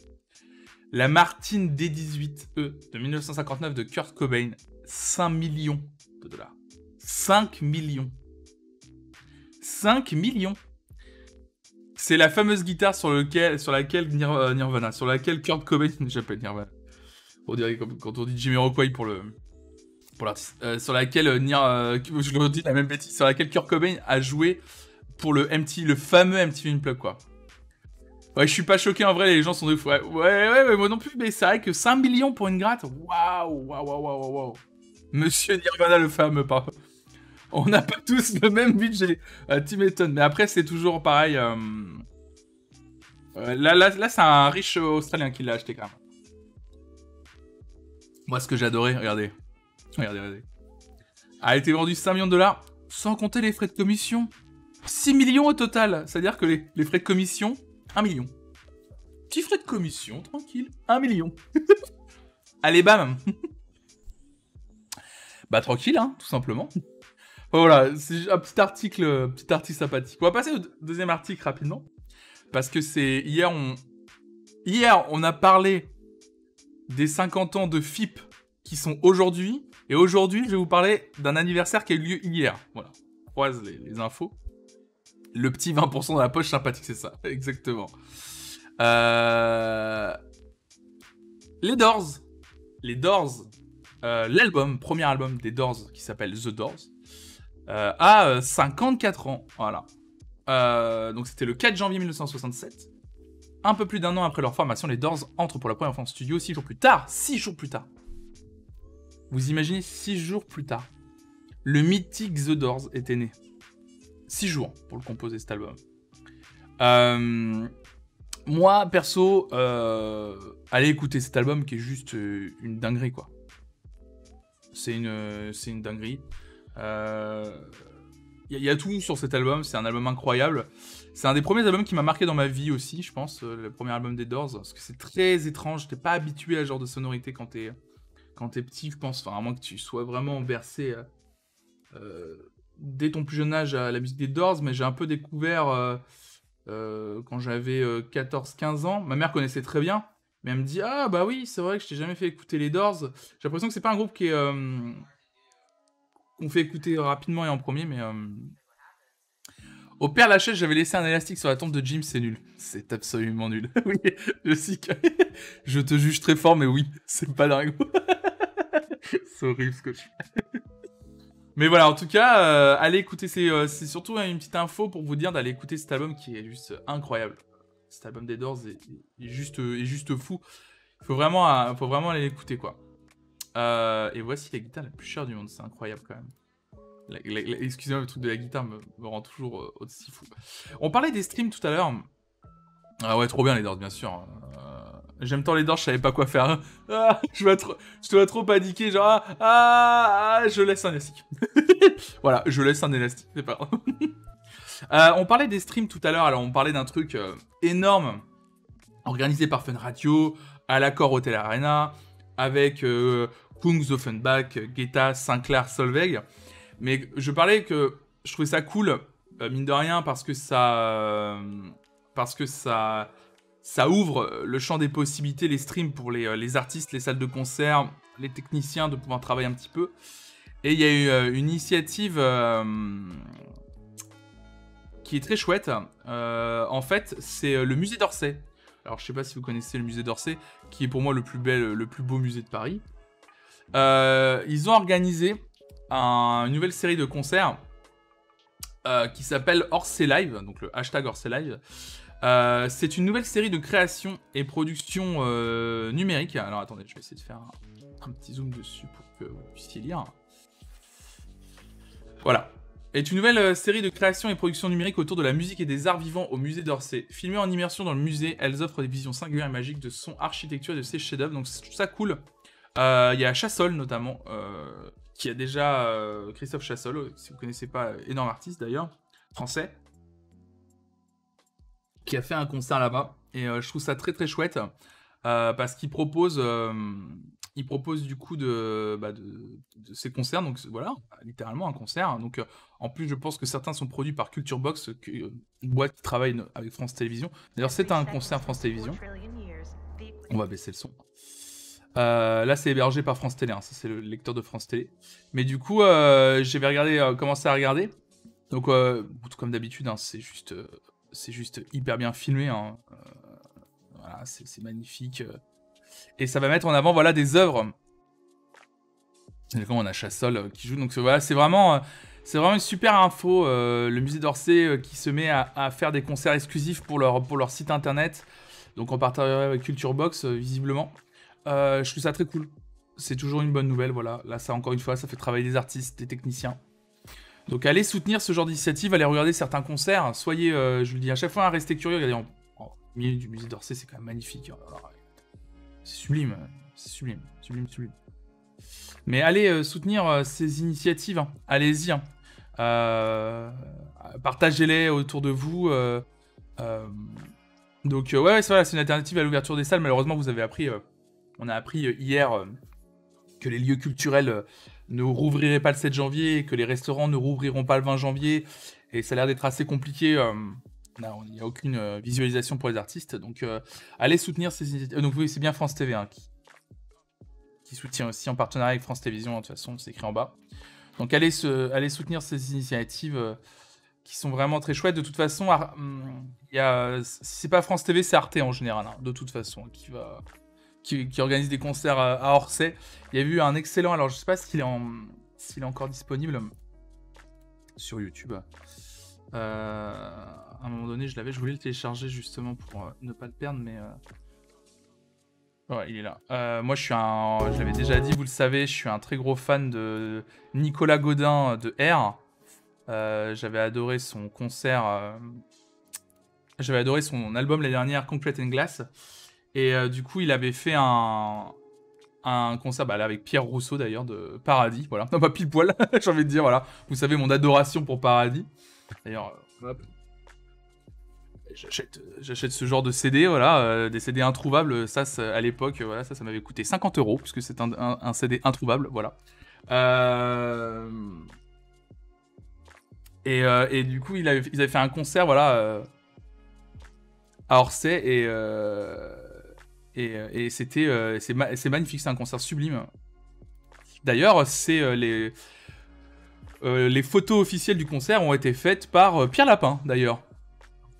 La Martine D dix-huit E de mille neuf cent cinquante-neuf de Kurt Cobain, cinq millions de dollars. cinq millions. cinq millions. C'est la fameuse guitare sur, lequel, sur laquelle Nirvana, sur laquelle Kurt Cobain, j'appelle Nirvana, on dirait quand on dit Jimmy Rockway pour le pour l'artiste, euh, sur laquelle Nirvana, euh, je le dis la même bêtise, sur laquelle Kurt Cobain a joué pour le M T V, le fameux M T V Unplugged quoi. Ouais, je suis pas choqué en vrai, les gens sont de fou. Ouais, ouais, ouais, ouais, moi non plus, mais c'est vrai que cinq millions pour une gratte. Waouh, waouh, waouh, waouh, waouh. Monsieur Nirvana, le fameux, pas. On n'a pas tous le même budget. Uh, Tim Eton. Mais après, c'est toujours pareil. Euh... Euh, là, là, là c'est un riche Australien qui l'a acheté quand même. Moi, ce que j'adorais, regardez. Regardez, regardez. A été vendu cinq millions de dollars, sans compter les frais de commission. six millions au total. C'est-à-dire que les, les frais de commission. un million. Petit frais de commission, tranquille. un million. Allez, bam. Bah, tranquille, hein, tout simplement. Voilà, c'est un petit article, petit article sympathique. On va passer au deuxième article rapidement. Parce que c'est... Hier, on... Hier, on a parlé des cinquante ans de F I P qui sont aujourd'hui. Et aujourd'hui, je vais vous parler d'un anniversaire qui a eu lieu hier. Voilà, on croise les, les infos. Le petit vingt pour cent dans la poche sympathique, c'est ça, exactement. Euh... Les Doors, les Doors, euh, l'album, premier album des Doors qui s'appelle The Doors, euh, a cinquante-quatre ans, voilà. Euh, donc c'était le quatre janvier mille neuf cent soixante-sept. Un peu plus d'un an après leur formation, les Doors entrent pour la première fois en studio six jours plus tard. six jours plus tard. Vous imaginez, six jours plus tard, le mythique The Doors était né. six jours pour le composer, cet album. Euh, moi, perso, euh, allez écouter cet album qui est juste une dinguerie, quoi. C'est une, c'est une dinguerie. Il euh, y, y a tout sur cet album, c'est un album incroyable. C'est un des premiers albums qui m'a marqué dans ma vie aussi, je pense, le premier album des Doors, parce que c'est très étrange, t'es pas habitué à ce genre de sonorité quand t'es, quand t'es petit, je pense, enfin, à moins que tu sois vraiment bercé... Euh, dès ton plus jeune âge à la musique des Doors, mais j'ai un peu découvert euh, euh, quand j'avais euh, quatorze quinze ans. Ma mère connaissait très bien, mais elle me dit « Ah bah oui, c'est vrai que je t'ai jamais fait écouter les Doors. » J'ai l'impression que c'est pas un groupe qui est, euh, qu'on fait écouter rapidement et en premier, mais... Euh... Au Père Lachaise, j'avais laissé un élastique sur la tombe de Jim, c'est nul. C'est absolument nul. Oui, je sais que... je te juge très fort, mais oui, c'est pas dingue. C'est horrible ce que je fais. Mais voilà, en tout cas, euh, allez écouter, c'est, euh, c'est surtout une petite info pour vous dire d'aller écouter cet album qui est juste incroyable. Cet album des Doors est, est, juste, est juste fou. Il faut vraiment, faut vraiment aller l'écouter, quoi. Euh, et voici la guitare la plus chère du monde, c'est incroyable quand même. La, la, la, excusez-moi, le truc de la guitare me, me rend toujours euh, aussi fou. On parlait des streams tout à l'heure. Ah ouais, trop bien les Doors, bien sûr. Euh, J'aime tant les Doors, je savais pas quoi faire. Ah, je dois trop, je dois trop paniquer, genre ah, ah, ah, je laisse un élastique. Voilà, je laisse un élastique, c'est pas grave. euh, on parlait des streams tout à l'heure, alors on parlait d'un truc euh, énorme organisé par Fun Radio, à l'accord Hotel Arena, avec euh, Kungs, Offenbach, Guetta, Sinclair, Solveig. Mais je parlais que je trouvais ça cool, euh, mine de rien, parce que ça, euh, parce que ça. Ça ouvre le champ des possibilités, les streams pour les, les artistes, les salles de concert, les techniciens, de pouvoir travailler un petit peu. Et il y a eu une initiative euh, qui est très chouette. Euh, en fait, c'est le Musée d'Orsay. Alors, je ne sais pas si vous connaissez le Musée d'Orsay, qui est pour moi le plus, bel, le plus beau musée de Paris. Euh, ils ont organisé un, une nouvelle série de concerts euh, qui s'appelle Orsay Live, donc le hashtag Orsay Live. Euh, c'est une nouvelle série de création et production euh, numérique. Alors attendez, je vais essayer de faire un, un petit zoom dessus pour que vous puissiez lire. Voilà. est une nouvelle série de création et production numérique autour de la musique et des arts vivants au musée d'Orsay. Filmées en immersion dans le musée, elles offrent des visions singulières et magiques de son architecture et de ses chefs-d'œuvre. Donc, je trouve ça cool. Il euh, y a Chassol, notamment, euh, qui a déjà... Euh, Christophe Chassol, si vous ne connaissez pas, énorme artiste d'ailleurs, français, qui a fait un concert là-bas. Et euh, je trouve ça très très chouette, euh, parce qu'il propose... Euh, Il propose du coup de, bah de, de ces concerts, donc voilà, littéralement un concert. Donc euh, en plus, je pense que certains sont produits par Culture Box, une boîte qui travaille avec France Télévisions. D'ailleurs, c'est un concert France Télévisions. On va baisser le son. Euh, là, c'est hébergé par France Télé, hein, ça c'est le lecteur de France Télé. Mais du coup, euh, j'avais regardé, euh, commencé à regarder. Donc, euh, tout comme d'habitude, hein, c'est juste, euh, c'est juste hyper bien filmé. Hein. Euh, voilà, c'est, c'est magnifique. Euh. Et ça va mettre en avant, voilà, des œuvres. Et on a Chassol euh, qui joue. Donc voilà, c'est vraiment, euh, c'est vraiment une super info. Euh, le musée d'Orsay euh, qui se met à, à faire des concerts exclusifs pour leur, pour leur site internet. Donc en partenariat avec Culture Box, euh, visiblement. Euh, je trouve ça très cool. C'est toujours une bonne nouvelle, voilà. Là, ça, encore une fois, ça fait travailler des artistes, des techniciens. Donc allez soutenir ce genre d'initiative, allez regarder certains concerts. Soyez, euh, je vous le dis à chaque fois, hein, restez curieux. Regardez, en, en milieu du musée d'Orsay, c'est quand même magnifique. Alors, c'est sublime, c'est sublime, sublime, sublime. Mais allez euh, soutenir euh, ces initiatives, hein. Allez-y. Hein. Euh, partagez-les autour de vous. Euh, euh, donc euh, ouais, ouais c'est, voilà, c'est une alternative à l'ouverture des salles. Malheureusement, vous avez appris, euh, on a appris euh, hier euh, que les lieux culturels euh, ne rouvriraient pas le sept janvier, que les restaurants ne rouvriront pas le vingt janvier. Et ça a l'air d'être assez compliqué. Euh, Il n'y a aucune euh, visualisation pour les artistes. Donc, euh, allez soutenir ces initiatives. Euh, donc, oui, c'est bien France T V hein, qui... qui soutient aussi en partenariat avec France Télévisions. Hein, de toute façon, c'est écrit en bas. Donc, allez, se... allez soutenir ces initiatives euh, qui sont vraiment très chouettes. De toute façon, Ar... il y a... c'est pas France T V, c'est Arte en général. Hein, de toute façon, qui, va... qui... qui organise des concerts euh, à Orsay. Il y a eu un excellent. Alors, je ne sais pas s'il est, en... s'il est encore disponible sur YouTube. Euh. À un moment donné, je l'avais, je voulais le télécharger justement pour euh, ne pas le perdre, mais euh... ouais, il est là. Euh, moi, je suis un, je l'avais déjà dit, vous le savez, je suis un très gros fan de Nicolas Godin de R. Euh, j'avais adoré son concert, euh... j'avais adoré son album l'année dernière, Complete and Glass, et euh, du coup, il avait fait un un concert, bah, là, avec Pierre Rousseau d'ailleurs de Paradis, voilà, non pas bah, pile poil, j'ai envie de dire, voilà, vous savez mon adoration pour Paradis. D'ailleurs, euh, hop. J'achète, j'achète ce genre de C D, voilà, euh, des C D introuvables. Ça, ça à l'époque, euh, voilà, ça, ça m'avait coûté cinquante euros, puisque c'est un, un, un C D introuvable, voilà. Euh... Et, euh, et du coup, ils avaient, ils avaient fait un concert, voilà, euh, à Orsay, et, euh, et, et c'était, euh, c'est, ma- c'est magnifique, c'est un concert sublime. D'ailleurs, c'est euh, les, euh, les photos officielles du concert ont été faites par euh, Pierre Lapin, d'ailleurs.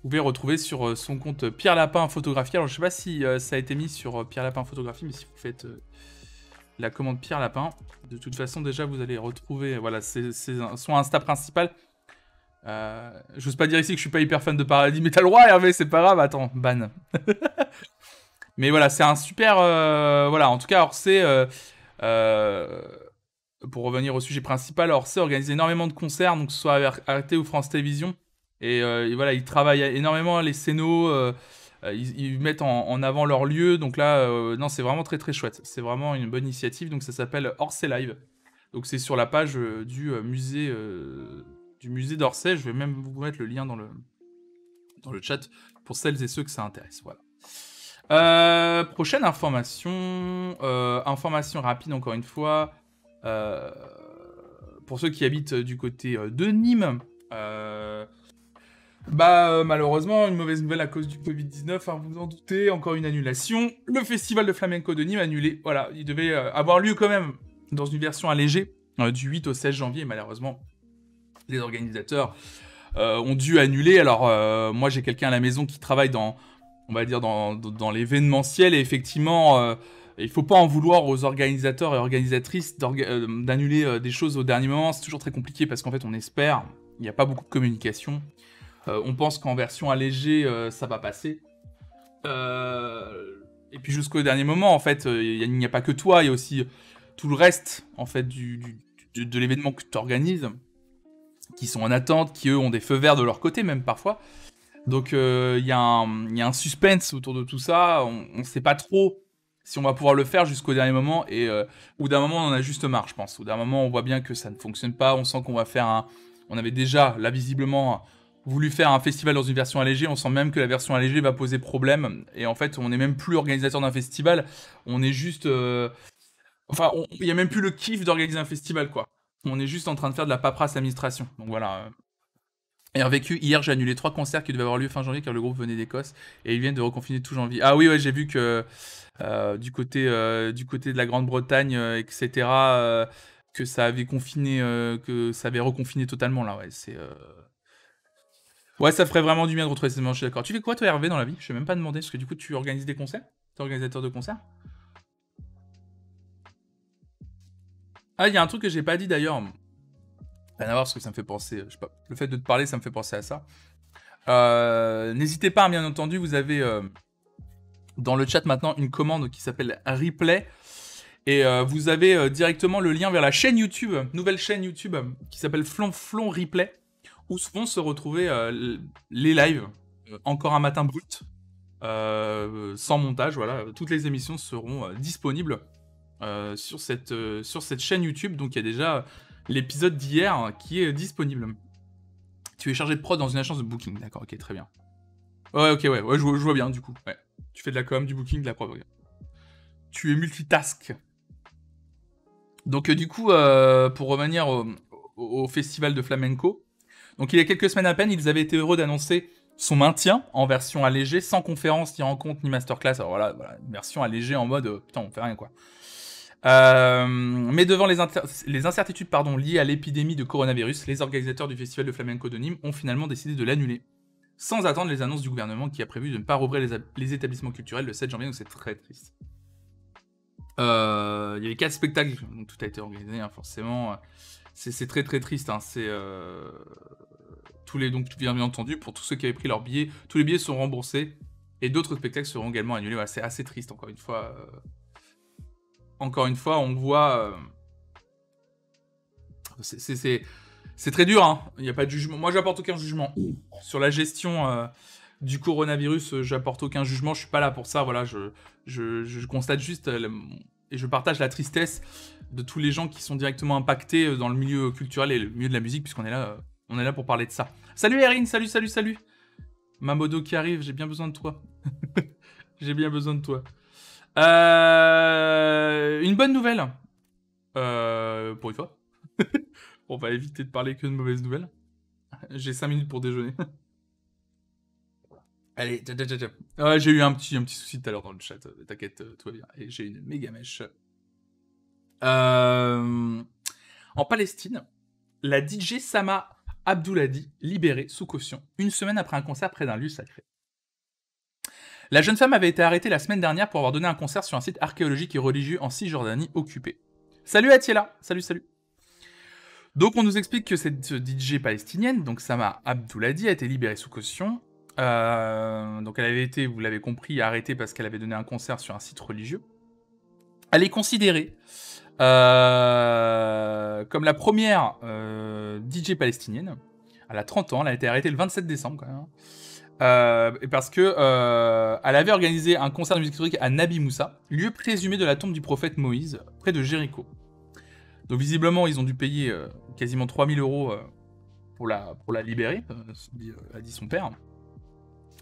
Vous pouvez retrouver sur son compte Pierre Lapin Photographie. Alors, je ne sais pas si euh, ça a été mis sur euh, Pierre Lapin Photographie, mais si vous faites euh, la commande Pierre Lapin, de toute façon, déjà, vous allez retrouver voilà, c'est, c'est un, son Insta principal. Euh, je n'ose pas dire ici que je ne suis pas hyper fan de Paradis, mais t'as le droit, Hervé, c'est pas grave. Attends, ban. Mais voilà, c'est un super... Euh, voilà, en tout cas, Orsay, euh, euh, pour revenir au sujet principal, Orsay organise énormément de concerts, donc que ce soit Arte ou France Télévisions. Et, euh, et voilà, ils travaillent énormément les scénos, euh, ils, ils mettent en, en avant leur lieu. Donc là, euh, non, c'est vraiment très très chouette. C'est vraiment une bonne initiative. Donc ça s'appelle Orsay Live. Donc c'est sur la page euh, du euh, musée euh, du musée d'Orsay. Je vais même vous mettre le lien dans le dans le chat pour celles et ceux que ça intéresse. Voilà. Euh, prochaine information, euh, information rapide encore une fois euh, pour ceux qui habitent du côté euh, de Nîmes. Euh, Bah euh, malheureusement, une mauvaise nouvelle à cause du covid dix-neuf, hein, vous en doutez, encore une annulation. Le festival de flamenco de Nîmes annulé, voilà, il devait euh, avoir lieu quand même dans une version allégée euh, du huit au seize janvier. Et malheureusement, les organisateurs euh, ont dû annuler. Alors euh, moi j'ai quelqu'un à la maison qui travaille dans, on va dire, dans, dans, dans l'événementiel et effectivement, euh, il ne faut pas en vouloir aux organisateurs et organisatrices d'orga- euh, d'annuler euh, des choses au dernier moment. C'est toujours très compliqué parce qu'en fait on espère, il n'y a pas beaucoup de communication. Euh, on pense qu'en version allégée, euh, ça va passer. Euh, et puis jusqu'au dernier moment, en fait, il n'y a, a pas que toi, il y a aussi tout le reste, en fait, du, du, de, de l'événement que tu organises. qui sont en attente, qui eux ont des feux verts de leur côté même parfois. Donc il euh, y, y a un suspense autour de tout ça, on ne sait pas trop si on va pouvoir le faire jusqu'au dernier moment, et euh, au bout d'un moment on en a juste marre je pense. Au bout d'un moment on voit bien que ça ne fonctionne pas, on sent qu'on va faire un... On avait déjà, là visiblement, voulu faire un festival dans une version allégée, on sent même que la version allégée va poser problème, et en fait on n'est même plus organisateur d'un festival, on est juste... Euh... Enfin, il n'y a même plus le kiff d'organiser un festival quoi. On est juste en train de faire de la paperasse administration. Donc voilà. R V Q, hier j'ai annulé trois concerts qui devaient avoir lieu fin janvier car le groupe venait d'Écosse et ils viennent de reconfiner tout janvier. Ah oui, ouais, j'ai vu que euh, du, côté, euh, du côté de la Grande-Bretagne, euh, et cetera, euh, que ça avait confiné, euh, que ça avait reconfiné totalement là. Ouais, c'est, euh... ouais, ça ferait vraiment du bien de retrouver ces moments, je suis d'accord. Tu fais quoi toi, Hervé, dans la vie? Je ne vais même pas demander parce que du coup tu organises des concerts? Tu es organisateur de concerts? Ah, il y a un truc que j'ai pas dit d'ailleurs. Rien à voir parce que ça me fait penser, je sais pas, le fait de te parler, ça me fait penser à ça. Euh, n'hésitez pas, bien entendu, vous avez euh, dans le chat maintenant une commande qui s'appelle Replay. Et euh, vous avez euh, directement le lien vers la chaîne YouTube, nouvelle chaîne YouTube, euh, qui s'appelle Flonflon Replay, où vont se retrouver euh, les lives. Euh, encore un matin brut, euh, sans montage, voilà. Toutes les émissions seront euh, disponibles. Euh, sur, cette, euh, sur cette chaîne YouTube, donc il y a déjà euh, l'épisode d'hier hein, qui est euh, disponible. Tu es chargé de prod dans une agence de booking, d'accord, ok, très bien. Ouais, ok, ouais, ouais je, je vois bien du coup. Ouais. Tu fais de la com, du booking, de la prod. Okay. Tu es multitask. Donc euh, du coup, euh, pour revenir au, au festival de flamenco, donc il y a quelques semaines à peine, ils avaient été heureux d'annoncer son maintien en version allégée, sans conférence, ni rencontre, ni masterclass. Alors voilà, voilà une version allégée en mode, euh, putain, on fait rien quoi. Euh, mais devant les, inter- les incertitudes pardon, liées à l'épidémie de coronavirus, les organisateurs du festival de flamenco de Nîmes ont finalement décidé de l'annuler, sans attendre les annonces du gouvernement qui a prévu de ne pas rouvrir les, a- les établissements culturels le sept janvier, donc c'est très triste. Euh, il y avait quatre spectacles, donc tout a été organisé, hein, forcément. C'est, c'est très très triste, hein, c'est... Euh... Tous les, donc bien entendu, pour tous ceux qui avaient pris leurs billets, tous les billets sont remboursés, et d'autres spectacles seront également annulés, voilà, c'est assez triste, encore une fois... Euh... Encore une fois, on voit... Euh... C'est, c'est, c'est... c'est très dur, hein. Il n'y a pas de jugement. Moi, j'apporte aucun jugement. Sur la gestion euh, du coronavirus, euh, j'apporte aucun jugement. Je ne suis pas là pour ça. Voilà, je, je, je constate juste euh, et je partage la tristesse de tous les gens qui sont directement impactés dans le milieu culturel et le milieu de la musique, puisqu'on est là, euh, on est là pour parler de ça. Salut Erin, salut, salut, salut. Mamodo qui arrive, j'ai bien besoin de toi. J'ai bien besoin de toi. Euh, une bonne nouvelle euh, pour une fois. On va éviter de parler que de mauvaises nouvelles. J'ai cinq minutes pour déjeuner. Allez, tcha tcha tcha. Euh, J'ai eu un petit, un petit souci tout à l'heure dans le chat. T'inquiète, tout va bien. Et j'ai une méga mèche. Euh, en Palestine, la D J Sama Abdel Hadi, libérée sous caution, une semaine après un concert près d'un lieu sacré. La jeune femme avait été arrêtée la semaine dernière pour avoir donné un concert sur un site archéologique et religieux en Cisjordanie occupée. Salut Atiela, salut, salut. Donc on nous explique que cette D J palestinienne, donc Sama Abdel Hadi, a été libérée sous caution. Euh, donc elle avait été, vous l'avez compris, arrêtée parce qu'elle avait donné un concert sur un site religieux. Elle est considérée euh, comme la première euh, D J palestinienne. Elle a trente ans, elle a été arrêtée le vingt-sept décembre quand même. Euh, parce que euh, elle avait organisé un concert de musique historique à Nabi Moussa, lieu présumé de la tombe du prophète Moïse, près de Jéricho. Donc visiblement, ils ont dû payer euh, quasiment trois mille euros euh, pour, la, pour la libérer, euh, a dit son père.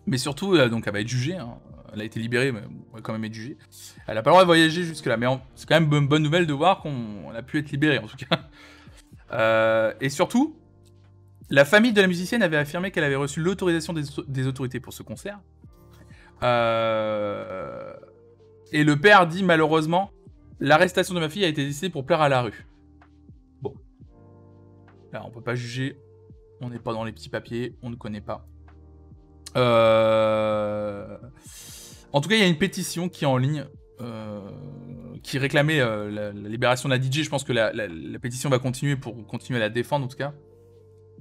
Mais surtout, euh, donc elle va être jugée, hein. Elle a été libérée, mais elle va quand même être jugée. Elle n'a pas le droit de voyager jusque-là, mais on, c'est quand même une bonne nouvelle de voir qu'on a pu être libérée, en tout cas. Euh, et surtout... La famille de la musicienne avait affirmé qu'elle avait reçu l'autorisation des, des autorités pour ce concert. Euh... Et le père dit malheureusement, l'arrestation de ma fille a été décidée pour plaire à la rue. Bon. Là, on peut pas juger. On n'est pas dans les petits papiers. On ne connaît pas. Euh... En tout cas, il y a une pétition qui est en ligne. Euh... Qui réclamait euh, la, la libération de la D J. Je pense que la, la, la pétition va continuer pour continuer à la défendre en tout cas.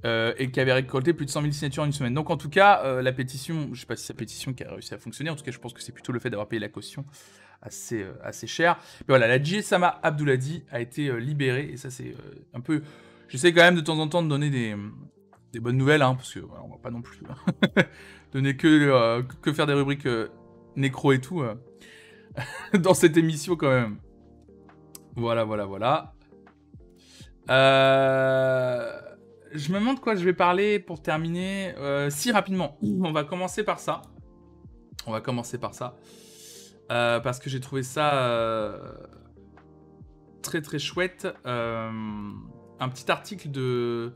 Euh, et qui avait récolté plus de cent mille signatures en une semaine. Donc en tout cas, euh, la pétition, je sais pas si c'est la pétition qui a réussi à fonctionner, en tout cas je pense que c'est plutôt le fait d'avoir payé la caution assez, euh, assez cher. Mais voilà, la D J Sama Abdel Hadi a été euh, libérée, et ça c'est euh, un peu... J'essaie quand même de temps en temps de donner des, des bonnes nouvelles, hein, parce que voilà, on va pas non plus donner que, euh, que faire des rubriques euh, nécro et tout euh, dans cette émission quand même. Voilà, voilà, voilà. Euh... Je me demande quoi je vais parler pour terminer euh, si rapidement. On va commencer par ça. On va commencer par ça. Euh, parce que j'ai trouvé ça euh, très très chouette. Euh, un petit article de...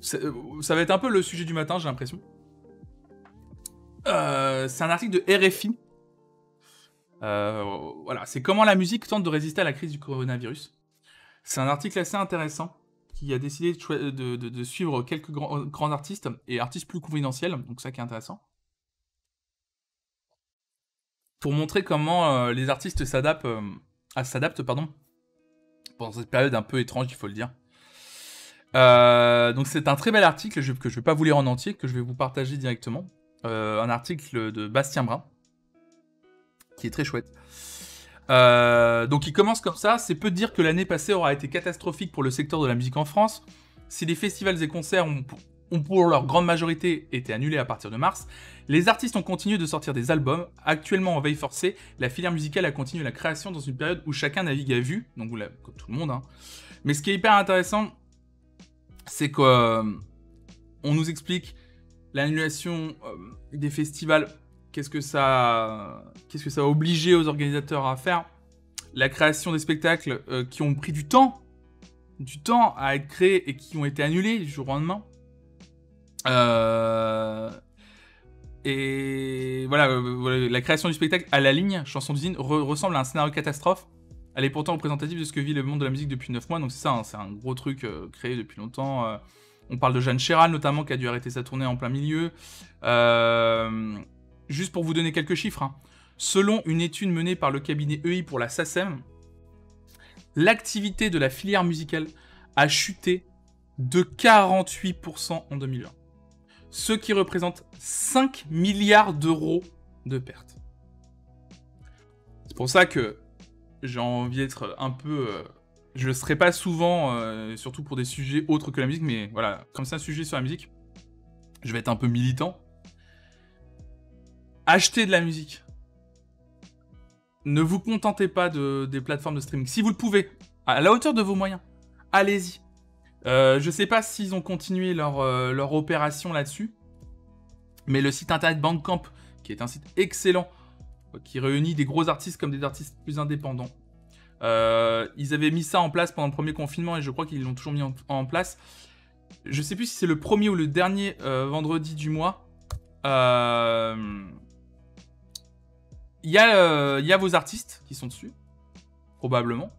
Ça, ça va être un peu le sujet du matin, j'ai l'impression. Euh, c'est un article de R F I. Euh, voilà, c'est comment la musique tente de résister à la crise du coronavirus. C'est un article assez intéressant qui a décidé de, de, de, de suivre quelques grands, grands artistes et artistes plus confidentiels, donc ça qui est intéressant, pour montrer comment euh, les artistes s'adaptent, euh, ah, s'adaptent pardon, pendant cette période un peu étrange, il faut le dire. Euh, donc c'est un très bel article je, que je ne vais pas vous lire en entier, que je vais vous partager directement. Euh, un article de Bastien Brun, qui est très chouette. Euh, donc il commence comme ça, c'est peu de dire que l'année passée aura été catastrophique pour le secteur de la musique en France. Si les festivals et concerts ont, ont pour leur grande majorité été annulés à partir de mars, les artistes ont continué de sortir des albums. Actuellement en veille forcée, la filière musicale a continué la création dans une période où chacun navigue à vue, donc comme tout le monde, hein. Mais ce qui est hyper intéressant, c'est qu'on euh, nous explique l'annulation euh, des festivals. Qu'est-ce que ça, qu'est-ce que ça a obligé aux organisateurs à faire? La création des spectacles euh, qui ont pris du temps, du temps à être créés et qui ont été annulés du jour au lendemain. Euh, et voilà, euh, voilà, la création du spectacle à la ligne, chanson d'usine, re- ressemble à un scénario catastrophe. Elle est pourtant représentative de ce que vit le monde de la musique depuis neuf mois, donc c'est ça, hein, c'est un gros truc euh, créé depuis longtemps. Euh, on parle de Jeanne Chéral notamment, qui a dû arrêter sa tournée en plein milieu. Euh... Juste pour vous donner quelques chiffres, hein. Selon une étude menée par le cabinet E I pour la SACEM, l'activité de la filière musicale a chuté de quarante-huit pour cent en deux mille vingt, ce qui représente cinq milliards d'euros de pertes. C'est pour ça que j'ai envie d'être un peu... Euh, je ne le serai pas souvent, euh, surtout pour des sujets autres que la musique, mais voilà, comme c'est un sujet sur la musique, je vais être un peu militant. Achetez de la musique. Ne vous contentez pas de, des plateformes de streaming. Si vous le pouvez, à la hauteur de vos moyens, allez-y. Euh, je ne sais pas s'ils ont continué leur, euh, leur opération là-dessus, mais le site internet Bandcamp, qui est un site excellent, qui réunit des gros artistes comme des artistes plus indépendants, euh, ils avaient mis ça en place pendant le premier confinement et je crois qu'ils l'ont toujours mis en, en place. Je ne sais plus si c'est le premier ou le dernier euh, vendredi du mois. Euh... Il y, euh, y a vos artistes qui sont dessus, probablement.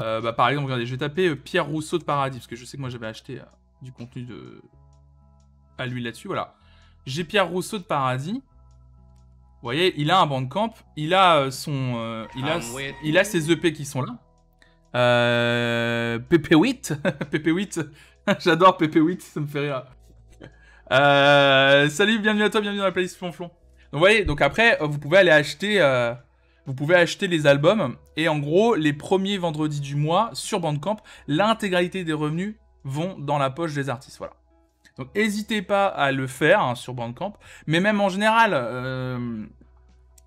Euh, bah, par exemple, regardez, je vais taper euh, Pierre Rousseau de Paradis, parce que je sais que moi j'avais acheté euh, du contenu de... à lui là-dessus, voilà. J'ai Pierre Rousseau de Paradis. Vous voyez, il a un Bandcamp, il a euh, son... Euh, il, a, il a ses E P qui sont là. Euh, P P huit P P huit J'adore P P huit, ça me fait rire. Euh, salut, bienvenue à toi, bienvenue dans la playlist Flonflon. Donc vous voyez, donc après, vous pouvez aller acheter, euh, vous pouvez acheter les albums. Et en gros, les premiers vendredis du mois, sur Bandcamp, l'intégralité des revenus vont dans la poche des artistes. Voilà. Donc n'hésitez pas à le faire, hein, sur Bandcamp. Mais même en général, euh,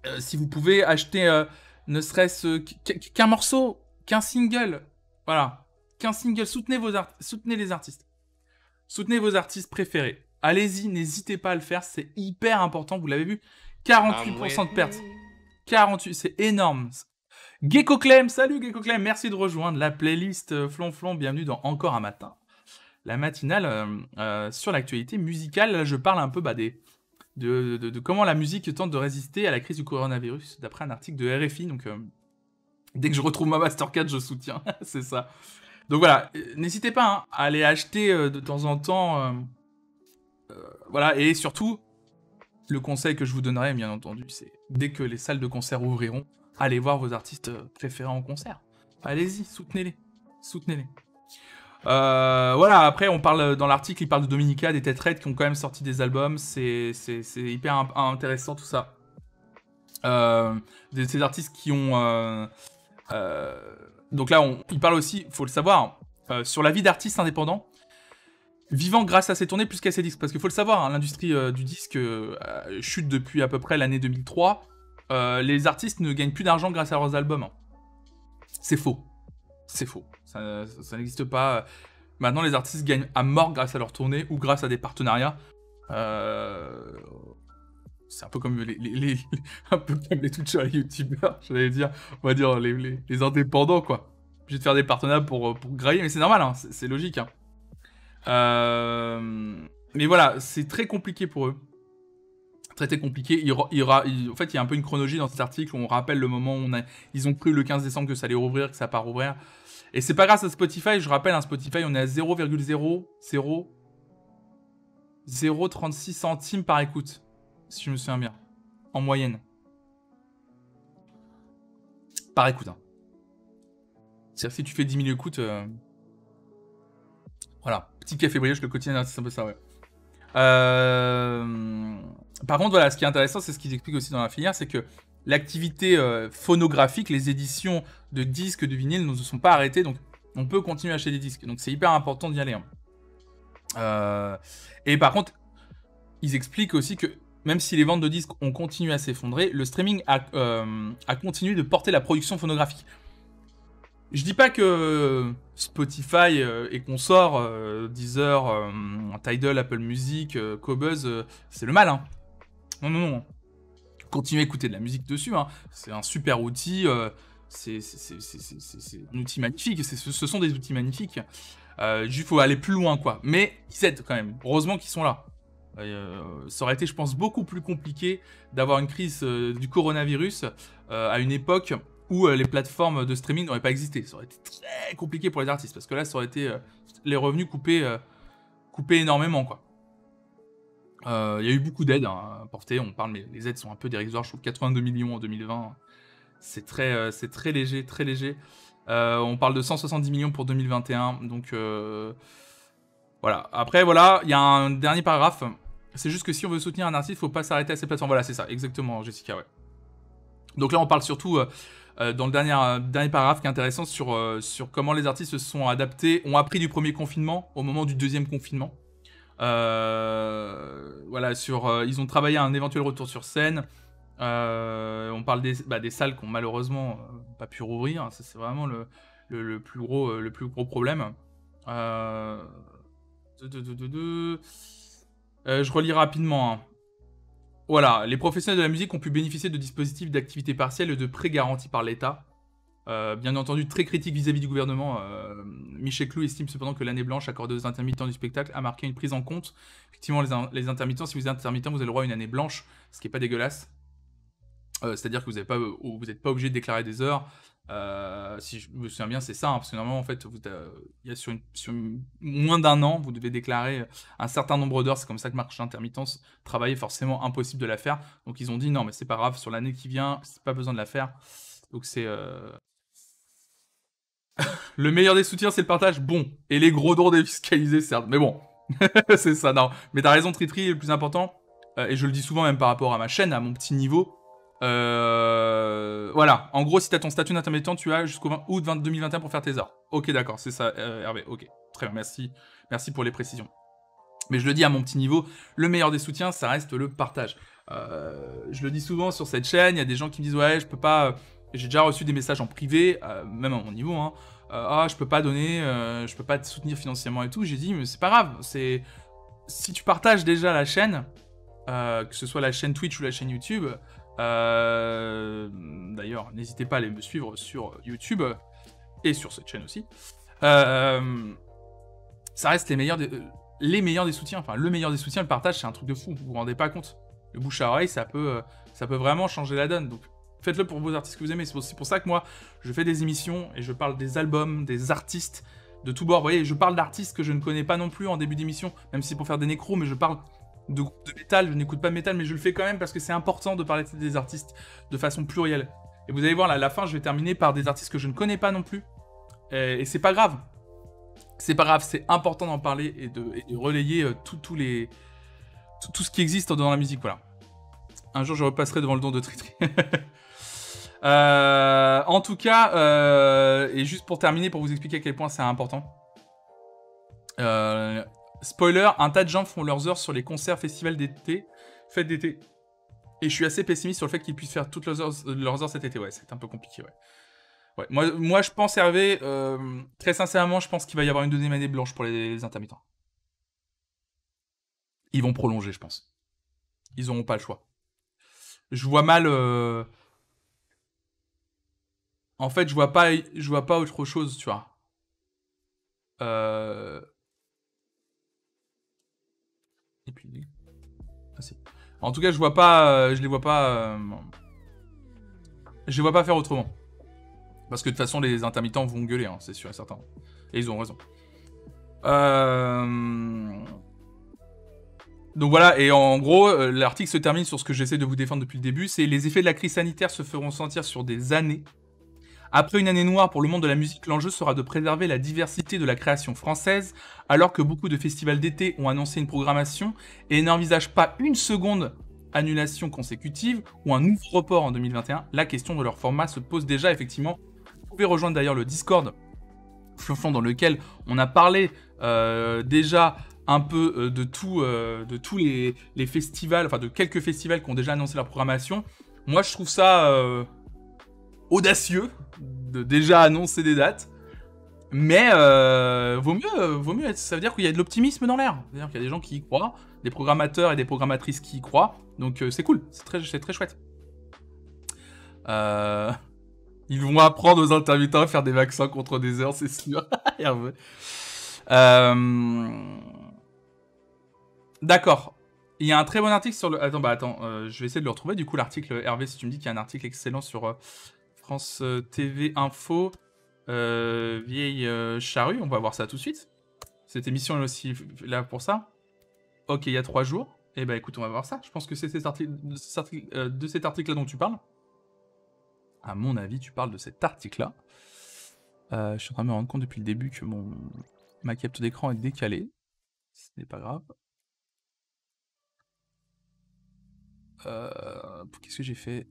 euh, si vous pouvez acheter euh, ne serait-ce qu'un morceau, qu'un single. Voilà, qu'un single. Soutenez, vos art- soutenez les artistes. Soutenez vos artistes préférés. Allez-y, n'hésitez pas à le faire, c'est hyper important, vous l'avez vu. quarante-huit pour cent de pertes. quarante-huit, c'est énorme. Gecko Clem, salut Gecko Clem, merci de rejoindre la playlist Flonflon, bienvenue dans Encore un matin. La matinale euh, euh, sur l'actualité musicale, là je parle un peu bah, des, de, de, de comment la musique tente de résister à la crise du coronavirus, d'après un article de R F I, donc euh, dès que je retrouve ma Mastercard, je soutiens, c'est ça. Donc voilà, n'hésitez pas hein, à aller acheter euh, de temps en temps... Euh, Euh, voilà, et surtout, le conseil que je vous donnerai, bien entendu, c'est dès que les salles de concert ouvriront, allez voir vos artistes préférés en concert. Allez-y, soutenez-les. Soutenez-les. Euh, voilà, après, on parle dans l'article, il parle de Dominica, des Têtes Raides qui ont quand même sorti des albums. C'est, c'est, c'est hyper imp- intéressant tout ça. Euh, des, ces artistes qui ont... Euh, euh, donc là, on, il parle aussi, il faut le savoir, euh, sur la vie d'artistes indépendants vivant grâce à ces tournées plus qu'à ces disques. Parce qu'il faut le savoir, hein, l'industrie euh, du disque euh, chute depuis à peu près l'année deux mille trois. Euh, les artistes ne gagnent plus d'argent grâce à leurs albums. Hein. C'est faux. C'est faux. Ça, ça, ça n'existe pas. Maintenant, les artistes gagnent à mort grâce à leurs tournées ou grâce à des partenariats. Euh... C'est un peu comme les, les, les, les, un peu comme les Twitchers et les YouTubers, j'allais dire. On va dire les, les, les indépendants, quoi. Obligé de faire des partenariats pour, pour grailler, mais c'est normal, hein, c'est, c'est logique. Hein. Euh... Mais voilà, c'est très compliqué pour eux. Très très compliqué. Il, il, il, en fait, il y a un peu une chronologie dans cet article où on rappelle le moment où on a, ils ont cru le quinze décembre que ça allait rouvrir, que ça n'a pas rouvert. Et c'est pas grâce à Spotify, je rappelle, hein, Spotify, on est à zéro virgule zéro zéro zéro trente-six centimes par écoute, si je me souviens bien, en moyenne. Par écoute, hein. C'est-à-dire si tu fais dix mille écoutes, euh... voilà, petit café brioche, le quotidien, c'est un peu ça, ouais. Euh... Par contre, voilà, ce qui est intéressant, c'est ce qu'ils expliquent aussi dans la filière, c'est que l'activité euh, phonographique, les éditions de disques, de vinyles ne se sont pas arrêtées, donc on peut continuer à acheter des disques. Donc c'est hyper important d'y aller. Hein. Euh... Et par contre, ils expliquent aussi que même si les ventes de disques ont continué à s'effondrer, le streaming a, euh, a continué de porter la production phonographique. Je dis pas que Spotify et consorts, euh, Deezer, euh, Tidal, Apple Music, euh, Cobuzz, euh, c'est le mal. Hein. Non, non, non. Continuez à écouter de la musique dessus. Hein. C'est un super outil. Euh, c'est, c'est, c'est, c'est, c'est, c'est un outil magnifique. C'est, ce sont des outils magnifiques. Euh, il faut aller plus loin, quoi. Mais ils aident quand même. Heureusement qu'ils sont là. Euh, ça aurait été, je pense, beaucoup plus compliqué d'avoir une crise euh, du coronavirus euh, à une époque où euh, les plateformes de streaming n'auraient pas existé. Ça aurait été très compliqué pour les artistes parce que là, ça aurait été euh, les revenus coupés, euh, coupés énormément, quoi. Il euh, y a eu beaucoup d'aides hein, apportées, on parle, mais les aides sont un peu dérisoires, je trouve quatre-vingt-deux millions en deux mille vingt, c'est très, euh, c'est très léger, très léger. Euh, on parle de cent soixante-dix millions pour deux mille vingt et un, donc euh, voilà. Après, voilà, il y a un dernier paragraphe, c'est juste que si on veut soutenir un artiste, il ne faut pas s'arrêter à ses plateformes. Voilà, c'est ça, exactement, Jessica, ouais. Donc là, on parle surtout, euh, euh, dans le dernier, euh, dernier paragraphe qui est intéressant, sur, euh, sur comment les artistes se sont adaptés, ont appris du premier confinement au moment du deuxième confinement. Euh, voilà, sur, euh, ils ont travaillé à un éventuel retour sur scène. Euh, on parle des, bah, des salles qui ont malheureusement pas pu rouvrir. Ça, c'est vraiment le, le, le, plus, gros, le plus gros problème. Euh, de, de, de, de, de. Euh, je relis rapidement. Hein. Voilà, les professionnels de la musique ont pu bénéficier de dispositifs d'activité partielle et de prêts garantis par l'État. Euh, bien entendu, très critique vis-à-vis du gouvernement, euh, Michel Clou estime cependant que l'année blanche accordée aux intermittents du spectacle a marqué une prise en compte. Effectivement, les, in- les intermittents, si vous êtes intermittent, vous avez le droit à une année blanche, ce qui n'est pas dégueulasse. Euh, c'est-à-dire que vous n'êtes pas, euh, pas obligé de déclarer des heures. Euh, si je me souviens bien, c'est ça, hein, parce que normalement, en fait, vous, euh, y a sur, une, sur une, moins d'un an, vous devez déclarer un certain nombre d'heures. C'est comme ça que marche l'intermittence. Travailler, forcément, impossible de la faire. Donc, ils ont dit non, mais c'est pas grave, sur l'année qui vient, c'est pas besoin de la faire. Donc, c'est... Euh... Le meilleur des soutiens, c'est le partage, bon, et les gros dons défiscalisés, certes, mais bon, c'est ça, non. Mais t'as raison, Tritri, le plus important, euh, et je le dis souvent même par rapport à ma chaîne, à mon petit niveau, euh, voilà, en gros, si t'as ton statut d'intermittent, tu as jusqu'au vingt août deux mille vingt et un pour faire tes heures. Ok, d'accord, c'est ça, euh, Hervé, ok, très bien, merci, merci pour les précisions. Mais je le dis à mon petit niveau, le meilleur des soutiens, ça reste le partage. Euh, je le dis souvent sur cette chaîne, il y a des gens qui me disent, ouais, je peux pas... J'ai déjà reçu des messages en privé, euh, même à mon niveau, hein. Euh, ah, je peux pas donner, euh, je peux pas te soutenir financièrement et tout. J'ai dit, mais c'est pas grave. C'est si tu partages déjà la chaîne, euh, que ce soit la chaîne Twitch ou la chaîne YouTube. Euh... D'ailleurs, n'hésitez pas à aller me suivre sur YouTube et sur cette chaîne aussi. Euh... Ça reste les meilleurs, des... les meilleurs des soutiens. Enfin, le meilleur des soutiens, le partage, c'est un truc de fou. Vous vous rendez pas compte. Le bouche à oreille, ça peut, ça peut vraiment changer la donne. Donc faites-le pour vos artistes que vous aimez. C'est pour ça que moi, je fais des émissions et je parle des albums, des artistes de tous bords. Vous voyez, je parle d'artistes que je ne connais pas non plus en début d'émission, même si c'est pour faire des nécros, mais je parle de groupes de métal. Je n'écoute pas de métal, mais je le fais quand même parce que c'est important de parler des artistes de façon plurielle. Et vous allez voir, à la fin, je vais terminer par des artistes que je ne connais pas non plus. Et, et c'est pas grave. C'est pas grave, c'est important d'en parler et de, et de relayer tout, tout, les, tout, tout ce qui existe dans la musique. Voilà. Un jour, je repasserai devant le don de Tritri. Euh, en tout cas, euh, et juste pour terminer, pour vous expliquer à quel point c'est important, Euh, spoiler, un tas de gens font leurs heures sur les concerts, festivals d'été, fêtes d'été. Et je suis assez pessimiste sur le fait qu'ils puissent faire toutes leurs heures, leurs heures cet été. Ouais, c'est un peu compliqué, ouais. Ouais. Moi, moi, je pense, Hervé, euh, très sincèrement, je pense qu'il va y avoir une deuxième année blanche pour les, les intermittents. Ils vont prolonger, je pense. Ils n'auront pas le choix. Je vois mal... Euh... En fait, je vois pas, je vois pas autre chose, tu vois. Euh... Et puis... Ah, si. En tout cas, je vois pas, euh, je les vois pas, euh, je les vois pas faire autrement. Parce que de toute façon, les intermittents vont gueuler, hein, c'est sûr et certain. Et ils ont raison. Euh... Donc voilà, et en gros, l'article se termine sur ce que j'essaie de vous défendre depuis le début, c'est les effets de la crise sanitaire se feront sentir sur des années. Après une année noire pour le monde de la musique, l'enjeu sera de préserver la diversité de la création française, alors que beaucoup de festivals d'été ont annoncé une programmation et n'envisagent pas une seconde annulation consécutive ou un nouveau report en deux mille vingt et un. La question de leur format se pose déjà, effectivement. Vous pouvez rejoindre d'ailleurs le Discord, Flonflon, dans lequel on a parlé euh, déjà... un peu euh, de, tout, euh, de tous les, les festivals, enfin de quelques festivals qui ont déjà annoncé leur programmation. Moi, je trouve ça euh, audacieux de déjà annoncer des dates, mais euh, vaut mieux, euh, vaut mieux être, ça veut dire qu'il y a de l'optimisme dans l'air. C'est-à-dire qu'il y a des gens qui y croient, des programmateurs et des programmatrices qui y croient, donc euh, c'est cool, c'est très, c'est très chouette. Euh... Ils vont apprendre aux intermittents à faire des vaccins contre des heures, c'est sûr. euh... D'accord. Il y a un très bon article sur le... Attends, bah attends, euh, je vais essayer de le retrouver. Du coup, l'article, Hervé, si tu me dis qu'il y a un article excellent sur euh, France euh, T V Info, euh, Vieilles euh, Charrues, on va voir ça tout de suite. Cette émission est aussi là pour ça. Ok, il y a trois jours. Eh ben écoute, on va voir ça. Je pense que c'est cet article, cet article, euh, de cet article-là dont tu parles. À mon avis, tu parles de cet article-là. Euh, je suis en train de me rendre compte depuis le début que mon... ma capture d'écran est décalée. Ce n'est pas grave. Euh, qu'est-ce que j'ai fait?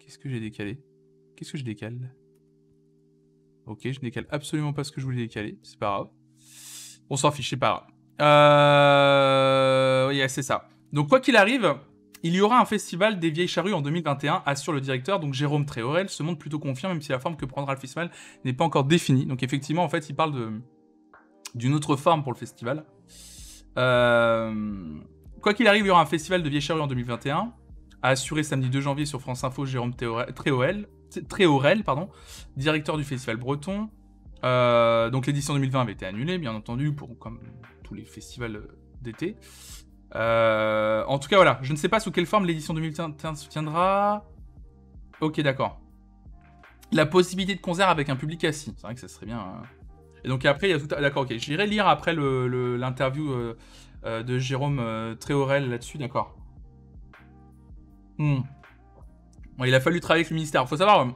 Qu'est-ce que j'ai décalé? Qu'est-ce que je décale? Ok, je décale absolument pas ce que je voulais décaler. C'est pas grave. On s'en fiche, c'est pas grave. Euh... Yeah, c'est ça. Donc quoi qu'il arrive, il y aura un festival des Vieilles Charrues en deux mille vingt et un, assure le directeur, donc Jérôme Tréhorel, se montre plutôt confiant, même si la forme que prendra le festival n'est pas encore définie. Donc effectivement, en fait, il parle de... d'une autre forme pour le festival. Euh... Quoi qu'il arrive, il y aura un festival de Vieilles Charrues en deux mille vingt et un, à assurer samedi deux janvier sur France Info, Jérôme Tréhorel, Tréhorel, pardon, directeur du festival breton. Euh, donc l'édition deux mille vingt avait été annulée, bien entendu, pour comme tous les festivals d'été. Euh, en tout cas, voilà, je ne sais pas sous quelle forme l'édition deux mille vingt et un se tiendra. Ok, d'accord. La possibilité de concert avec un public assis, c'est vrai que ça serait bien. Hein. Et donc après, il y a tout. À... D'accord, ok, j'irai lire après le, le, l'interview. Euh... de Jérôme euh, Tréhorel là-dessus, d'accord. Hmm. Bon, il a fallu travailler avec le ministère. Il faut savoir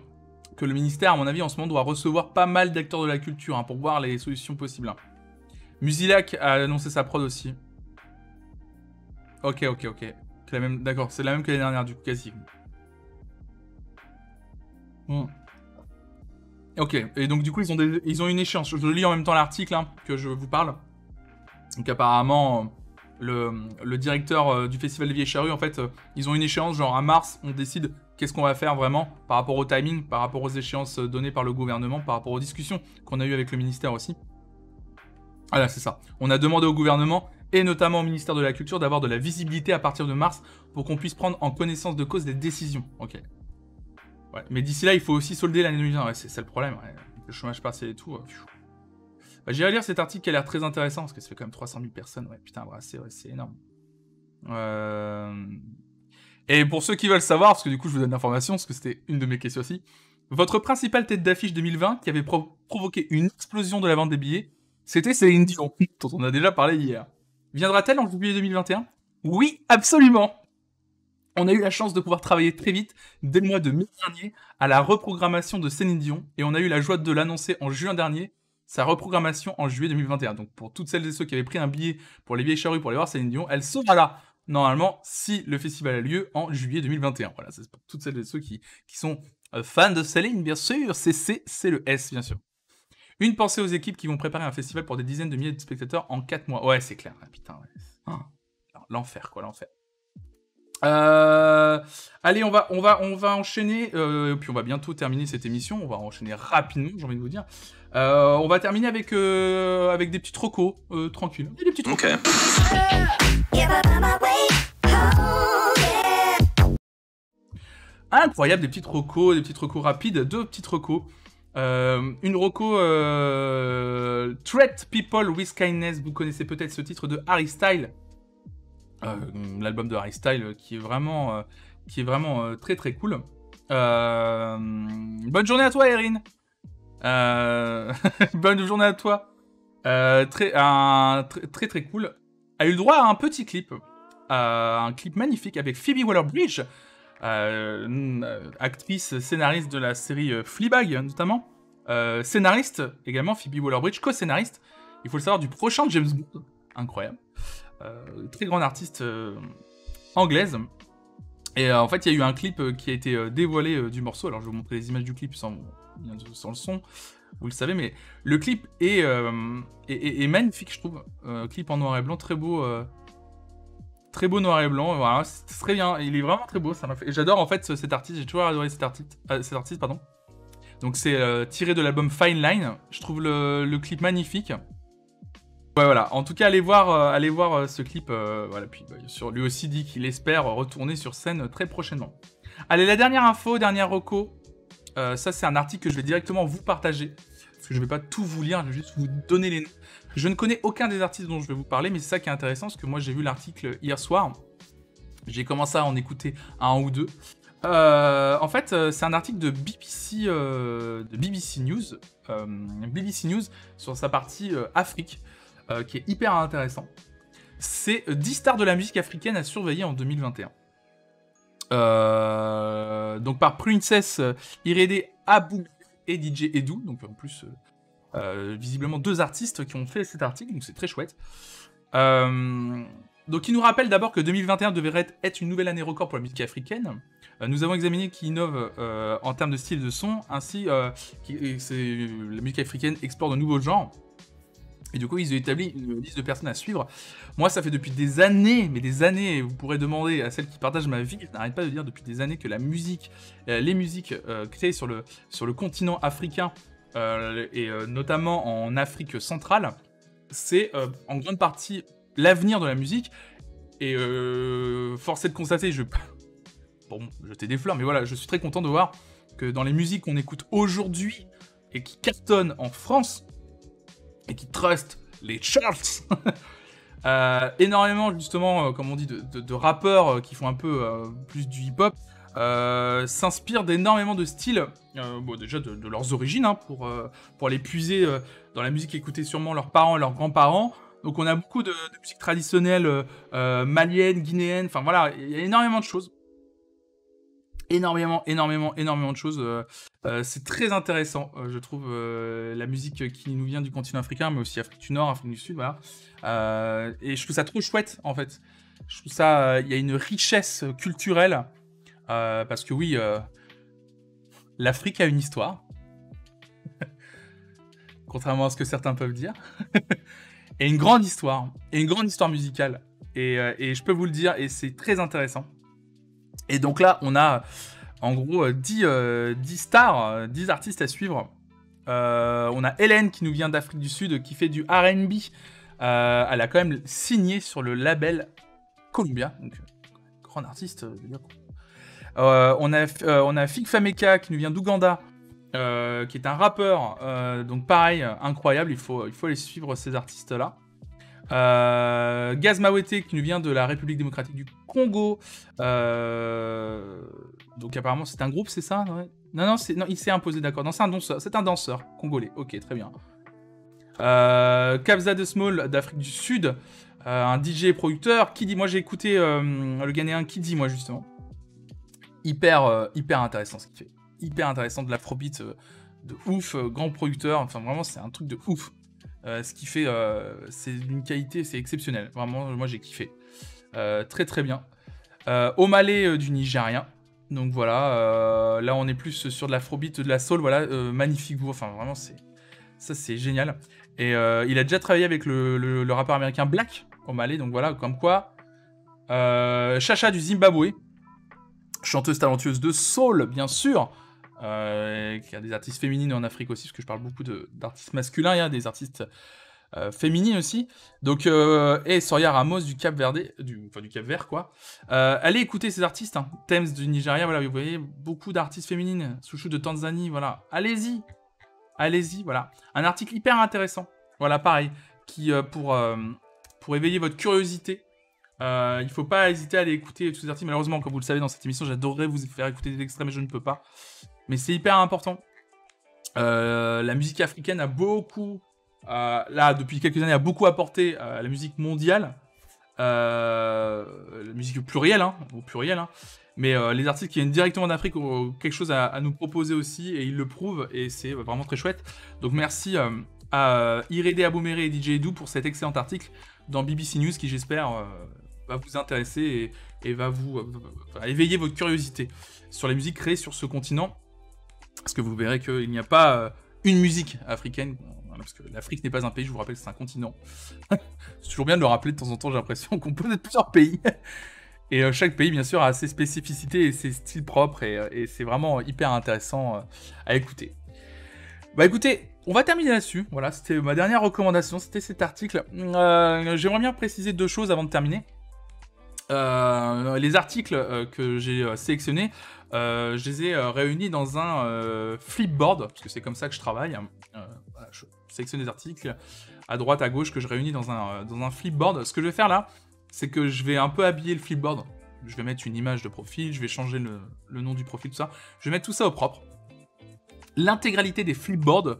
que le ministère, à mon avis, en ce moment, doit recevoir pas mal d'acteurs de la culture hein, pour voir les solutions possibles. Hein. Musilac a annoncé sa prod aussi. Ok, ok, ok. C'est la même... D'accord, c'est la même que l'année dernière, du coup, quasi. Hmm. Ok, et donc du coup, ils ont, des... ils ont une échéance. Je lis en même temps l'article hein, que je vous parle. Donc apparemment, le, le directeur du Festival des Vieilles Charrues, en fait, ils ont une échéance, genre à mars, on décide qu'est-ce qu'on va faire vraiment par rapport au timing, par rapport aux échéances données par le gouvernement, par rapport aux discussions qu'on a eues avec le ministère aussi. Voilà, c'est ça. On a demandé au gouvernement, et notamment au ministère de la Culture, d'avoir de la visibilité à partir de mars pour qu'on puisse prendre en connaissance de cause des décisions. Ok. Ouais. Mais d'ici là, il faut aussi solder l'année deux mille vingt. Ouais, c'est ça le problème. Ouais. Le chômage partiel et tout... Ouais. Bah, j'irai lire cet article qui a l'air très intéressant, parce que ça fait quand même trois cent mille personnes. Ouais, putain, brassé, ouais, c'est énorme. Euh... Et pour ceux qui veulent savoir, parce que du coup, je vous donne l'information, parce que c'était une de mes questions aussi. Votre principale tête d'affiche deux mille vingt, qui avait pro- provoqué une explosion de la vente des billets, c'était Céline Dion, dont on a déjà parlé hier. Viendra-t-elle en juillet deux mille vingt et un? Oui, absolument. On a eu la chance de pouvoir travailler très vite, dès le mois de mai dernier, à la reprogrammation de Céline Dion, et on a eu la joie de l'annoncer en juin dernier, sa reprogrammation en juillet deux mille vingt et un. Donc pour toutes celles et ceux qui avaient pris un billet pour les Vieilles Charrues pour aller voir Céline Dion, elle sera là, normalement, si le festival a lieu en juillet deux mille vingt et un. Voilà, c'est pour toutes celles et ceux qui, qui sont fans de Céline, bien sûr. C'est C, c'est le S, bien sûr. Une pensée aux équipes qui vont préparer un festival pour des dizaines de milliers de spectateurs en quatre mois. Ouais, c'est clair. Putain, ouais. L'enfer, quoi, l'enfer. Euh, allez, on va, on va, on va enchaîner. Euh, puis on va bientôt terminer cette émission. On va enchaîner rapidement, j'ai envie de vous dire. Euh, on va terminer avec, euh, avec des petits trocos, euh, tranquilles. Et des petits trocos. Okay. Incroyable, des petits trocos, des petits trocos rapides. Deux petits trocos. Euh, une roco euh, Treat People with Kindness. Vous connaissez peut-être ce titre de Harry Styles. Euh, l'album de Harry Styles qui est vraiment, euh, qui est vraiment euh, très très cool. Euh, bonne journée à toi, Erin. Euh, bonne journée à toi. Euh, très, un, très très très cool. A eu le droit à un petit clip, euh, un clip magnifique avec Phoebe Waller-Bridge, euh, actrice scénariste de la série Fleabag notamment, euh, scénariste également Phoebe Waller-Bridge, co-scénariste. Il faut le savoir, du prochain James Bond. Incroyable. Euh, très grande artiste euh, anglaise. Et euh, en fait, il y a eu un clip euh, qui a été euh, dévoilé euh, du morceau. Alors, je vais vous montrer les images du clip sans, sans le son. Vous le savez, mais le clip est, euh, est, est, est magnifique, je trouve. Euh, clip en noir et blanc, très beau. Euh, très beau noir et blanc. Voilà, c'est très bien. Il est vraiment très beau. Ça m'a fait... Et j'adore en fait cet artiste. J'ai toujours adoré cet artiste. Euh, cet artiste pardon. Donc, c'est euh, tiré de l'album Fine Line. Je trouve le, le clip magnifique. Ouais, voilà. En tout cas, allez voir, euh, allez voir euh, ce clip. Euh, voilà. Puis, bah, sur, lui aussi dit qu'il espère retourner sur scène euh, très prochainement. Allez, la dernière info, dernière reco. Euh, ça, c'est un article que je vais directement vous partager. Parce que je ne vais pas tout vous lire, je vais juste vous donner les noms. Je ne connais aucun des artistes dont je vais vous parler, mais c'est ça qui est intéressant, parce que moi, j'ai vu l'article hier soir. J'ai commencé à en écouter un ou deux. Euh, en fait, euh, c'est un article de B B C, euh, de B B C News, euh, B B C News sur sa partie euh, Afrique. Euh, qui est hyper intéressant, c'est dix stars de la musique africaine à surveiller en deux mille vingt et un. Euh, donc par Princess Irede Abou et D J Edu, donc en plus euh, visiblement deux artistes qui ont fait cet article, donc c'est très chouette. Euh, donc il nous rappelle d'abord que deux mille vingt et un devrait être une nouvelle année record pour la musique africaine. Euh, nous avons examiné qui innove euh, en termes de style de son, ainsi euh, qui, c'est, la musique africaine explore de nouveaux genres. Et du coup, ils ont établi une liste de personnes à suivre. Moi, ça fait depuis des années, mais des années, vous pourrez demander à celles qui partagent ma vie, je n'arrête pas de dire depuis des années que la musique, euh, les musiques euh, créées sur le, sur le continent africain, euh, et euh, notamment en Afrique centrale, c'est euh, en grande partie l'avenir de la musique. Et euh, force est de constater, je... bon, jeter des fleurs, mais voilà, je suis très content de voir que dans les musiques qu'on écoute aujourd'hui et qui cartonnent en France, et qui trust les charts. euh, énormément, justement, euh, comme on dit, de, de, de rappeurs euh, qui font un peu euh, plus du hip-hop, euh, s'inspirent d'énormément de styles, euh, bon, déjà de, de leurs origines, hein, pour, euh, pour aller puiser euh, dans la musique qu'écoutaient sûrement leurs parents et leurs grands-parents. Donc on a beaucoup de, de musique traditionnelle euh, malienne, guinéenne, enfin voilà, il y a énormément de choses. Énormément, énormément, énormément de choses. Euh, euh, c'est très intéressant, euh, je trouve, euh, la musique qui nous vient du continent africain, mais aussi Afrique du Nord, Afrique du Sud, voilà. Euh, et je trouve ça trop chouette, en fait. Je trouve ça... Il euh, y a une richesse culturelle, euh, parce que oui, euh, l'Afrique a une histoire, contrairement à ce que certains peuvent dire, et une grande histoire, et une grande histoire musicale. Et, euh, et je peux vous le dire, et c'est très intéressant. Et donc là, on a en gros dix, euh, dix stars, dix artistes à suivre. Euh, on a Hélène qui nous vient d'Afrique du Sud, qui fait du R and B. Euh, elle a quand même signé sur le label Columbia, donc grande artiste. Je veux dire. Euh, on a, euh, on a Fig Fameka qui nous vient d'Ouganda, euh, qui est un rappeur. Euh, donc pareil, incroyable, il faut, il faut aller suivre ces artistes-là. Euh, Gaz Mawete qui nous vient de la République démocratique du Congo. Euh, donc apparemment c'est un groupe, c'est ça? Ouais. Non, non, c'est, non, il s'est imposé, d'accord. Non, c'est un danseur, c'est un danseur congolais. Ok, très bien. Euh, Kabza de Small d'Afrique du Sud, euh, un D J producteur. Qui dit, moi j'ai écouté euh, le Ghanéen qui dit, moi justement. Hyper, euh, hyper intéressant ce qu'il fait. Hyper intéressant, de l'afrobeat euh, de ouf, euh, grand producteur. Enfin vraiment c'est un truc de ouf. Euh, ce qui fait, euh, c'est une qualité, c'est exceptionnel. Vraiment, moi j'ai kiffé. Euh, très très bien. Euh, Omalé euh, du Nigérien. Donc voilà, euh, là on est plus sur de l'afrobeat, de la soul. Voilà, euh, magnifique goût. Enfin vraiment, c'est, Ça, c'est génial. Et euh, il a déjà travaillé avec le, le, le rappeur américain Black, au Malais, donc voilà, comme quoi. Euh, Chacha du Zimbabwe, chanteuse talentueuse de soul, bien sûr, euh, qui a des artistes féminines en Afrique aussi, parce que je parle beaucoup de, d'artistes masculins, il y a des artistes euh, féminines aussi. Donc, euh, et Soria Ramos du Cap Verde, du, enfin du Cap Vert, quoi. Euh, allez écouter ces artistes, hein. Thames du Nigeria, voilà, vous voyez beaucoup d'artistes féminines, Souchou de Tanzanie, voilà. Allez-y, allez-y, voilà. Un article hyper intéressant, voilà, pareil, qui euh, pour, euh, pour éveiller votre curiosité. Euh, il ne faut pas hésiter à aller écouter tous ces articles. Malheureusement, comme vous le savez, dans cette émission, j'adorerais vous faire écouter des extraits, mais je ne peux pas. Mais c'est hyper important. Euh, la musique africaine a beaucoup, euh, là, depuis quelques années, a beaucoup apporté euh, à la musique mondiale. Euh, la musique plurielle, hein, au pluriel. Hein. Mais euh, les artistes qui viennent directement d'Afrique ont quelque chose à, à nous proposer aussi, et ils le prouvent, et c'est vraiment très chouette. Donc merci euh, à Irédé Abouméré et D J Edu pour cet excellent article dans B B C News qui, j'espère... Euh, va vous intéresser et, et va vous euh, va éveiller votre curiosité sur la musique créée sur ce continent, parce que vous verrez qu'il n'y a pas euh, une musique africaine, parce que l'Afrique n'est pas un pays, je vous rappelle, c'est un continent. C'est toujours bien de le rappeler de temps en temps, j'ai l'impression qu'on peut être plusieurs pays. Et euh, chaque pays, bien sûr, a ses spécificités et ses styles propres, et, et c'est vraiment hyper intéressant euh, à écouter. Bah écoutez, on va terminer là-dessus. Voilà, c'était ma dernière recommandation, c'était cet article. Euh, j'aimerais bien préciser deux choses avant de terminer. Euh, les articles euh, que j'ai euh, sélectionnés, euh, je les ai euh, réunis dans un euh, flipboard, parce que c'est comme ça que je travaille. Euh, voilà, je sélectionne des articles à droite, à gauche, que je réunis dans un, euh, dans un flipboard. Ce que je vais faire là, c'est que je vais un peu habiller le flipboard. Je vais mettre une image de profil, je vais changer le, le nom du profil, tout ça. Je vais mettre tout ça au propre. L'intégralité des flipboards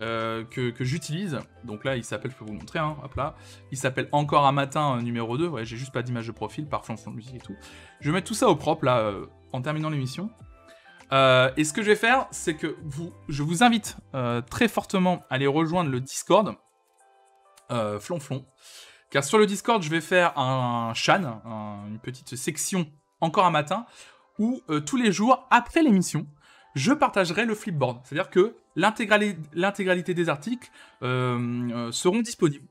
euh, que, que j'utilise, donc là il s'appelle, je peux vous montrer, hein, hop là, il s'appelle Encore un matin numéro deux, ouais, j'ai juste pas d'image de profil par flanflon de musique et tout. Je vais mettre tout ça au propre là, euh, en terminant l'émission. Euh, et ce que je vais faire, c'est que vous, je vous invite euh, très fortement à aller rejoindre le Discord, euh, flanflon, car sur le Discord je vais faire un, un chan, un, une petite section Encore un matin, où euh, tous les jours, après l'émission, je partagerai le flipboard, c'est-à-dire que l'intégralité, l'intégralité des articles euh, euh, seront disponibles,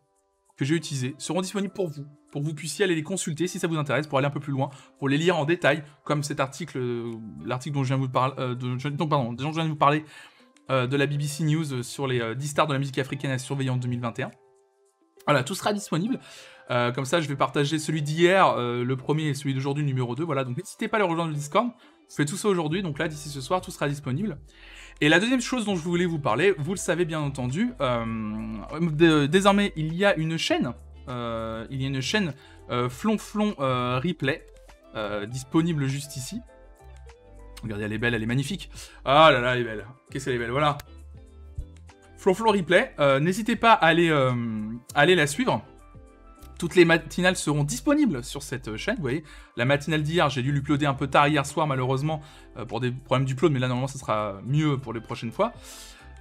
que j'ai utilisés, seront disponibles pour vous, pour que vous puissiez aller les consulter si ça vous intéresse, pour aller un peu plus loin, pour les lire en détail, comme cet article, euh, l'article dont je viens de vous parler, euh, de, donc, pardon, dont je viens de vous parler euh, de la B B C News sur les euh, dix stars de la musique africaine à surveiller en deux mille vingt et un. Voilà, tout sera disponible. Euh, comme ça, je vais partager celui d'hier, euh, le premier, et celui d'aujourd'hui, le numéro deux. Voilà, donc n'hésitez pas à le rejoindre le Discord. Je fais tout ça aujourd'hui, donc là, d'ici ce soir, tout sera disponible. Et la deuxième chose dont je voulais vous parler, vous le savez bien entendu, euh, désormais, il y a une chaîne, euh, il y a une chaîne euh, Flonflon euh, Replay, euh, disponible juste ici. Regardez, elle est belle, elle est magnifique. Ah là là, elle est belle. Qu'est-ce qu'elle est belle, voilà. Flonflon Replay, euh, n'hésitez pas à aller, euh, à aller la suivre. Toutes les matinales seront disponibles sur cette chaîne, vous voyez. La matinale d'hier, j'ai dû l'uploader un peu tard hier soir, malheureusement, euh, pour des problèmes d'upload, mais là, normalement, ça sera mieux pour les prochaines fois.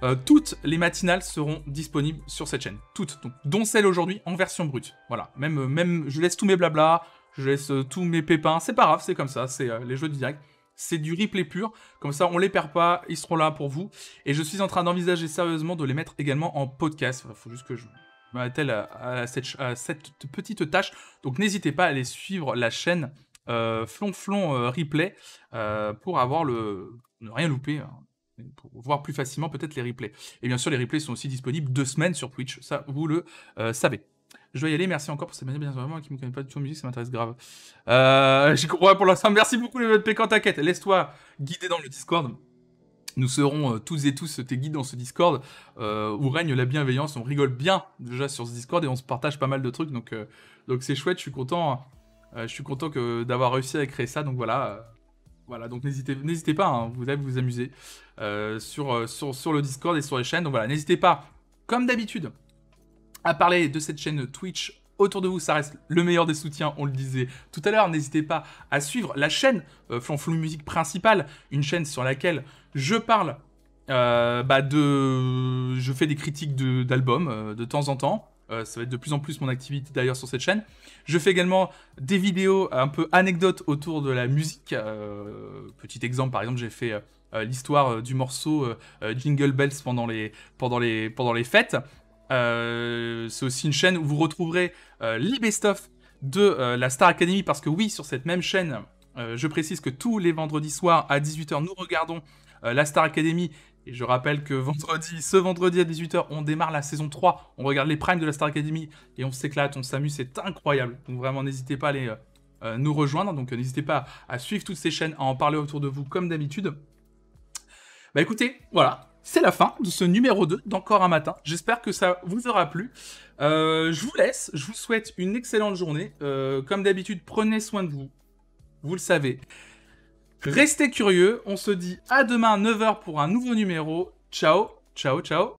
Euh, toutes les matinales seront disponibles sur cette chaîne. Toutes, donc, dont celle aujourd'hui en version brute. Voilà, même, même je laisse tous mes blablas, je laisse euh, tous mes pépins, c'est pas grave, c'est comme ça, c'est euh, les jeux de direct. C'est du replay pur, comme ça on les perd pas, ils seront là pour vous. Et je suis en train d'envisager sérieusement de les mettre également en podcast. Il faut juste que je... m'attelle à, à, cette, à cette petite tâche. Donc n'hésitez pas à aller suivre la chaîne euh, Flonflon euh, Replay euh, pour avoir le... ne rien louper, hein, pour voir plus facilement peut-être les replays. Et bien sûr, les replays sont aussi disponibles deux semaines sur Twitch, ça vous le euh, savez. Je dois y aller, merci encore pour cette manière, bien vraiment, qui ne me connaît pas du tout en musique, ça m'intéresse grave. Euh, J'y crois pour l'instant, merci beaucoup les pécans, t'inquiète, laisse-toi guider dans le Discord. Nous serons euh, tous et tous tes guides dans ce Discord euh, où règne la bienveillance. On rigole bien déjà sur ce Discord et on se partage pas mal de trucs. Donc euh, donc c'est chouette, je suis content, euh, je suis content que, d'avoir réussi à créer ça. Donc voilà, euh, voilà. Donc n'hésitez, n'hésitez pas, hein, vous allez vous amuser euh, sur, euh, sur, sur le Discord et sur les chaînes. Donc voilà, n'hésitez pas, comme d'habitude, à parler de cette chaîne Twitch. Autour de vous, ça reste le meilleur des soutiens, on le disait tout à l'heure. N'hésitez pas à suivre la chaîne euh, Flonflon Musique principale, une chaîne sur laquelle je parle euh, bah de... Je fais des critiques de, d'albums euh, de temps en temps. Euh, ça va être de plus en plus mon activité d'ailleurs sur cette chaîne. Je fais également des vidéos un peu anecdotes autour de la musique. Euh, petit exemple, par exemple, j'ai fait euh, l'histoire euh, du morceau euh, euh, Jingle Bells pendant les, pendant les, pendant les fêtes. Euh, c'est aussi une chaîne où vous retrouverez euh, les best-of de euh, la Star Academy, parce que oui, sur cette même chaîne, euh, je précise que tous les vendredis soirs à dix-huit heures, nous regardons euh, la Star Academy. Et je rappelle que vendredi, ce vendredi à dix-huit heures, on démarre la saison trois. On regarde les primes de la Star Academy et on s'éclate, on s'amuse, c'est incroyable. Donc vraiment, n'hésitez pas à aller euh, nous rejoindre. Donc euh, n'hésitez pas à suivre toutes ces chaînes, à en parler autour de vous comme d'habitude. Bah écoutez, voilà, c'est la fin de ce numéro deux d'Encore un matin. J'espère que ça vous aura plu. Euh, je vous laisse, je vous souhaite une excellente journée. Euh, comme d'habitude, prenez soin de vous, vous le savez. Restez curieux, on se dit à demain neuf heures pour un nouveau numéro. Ciao, ciao, ciao.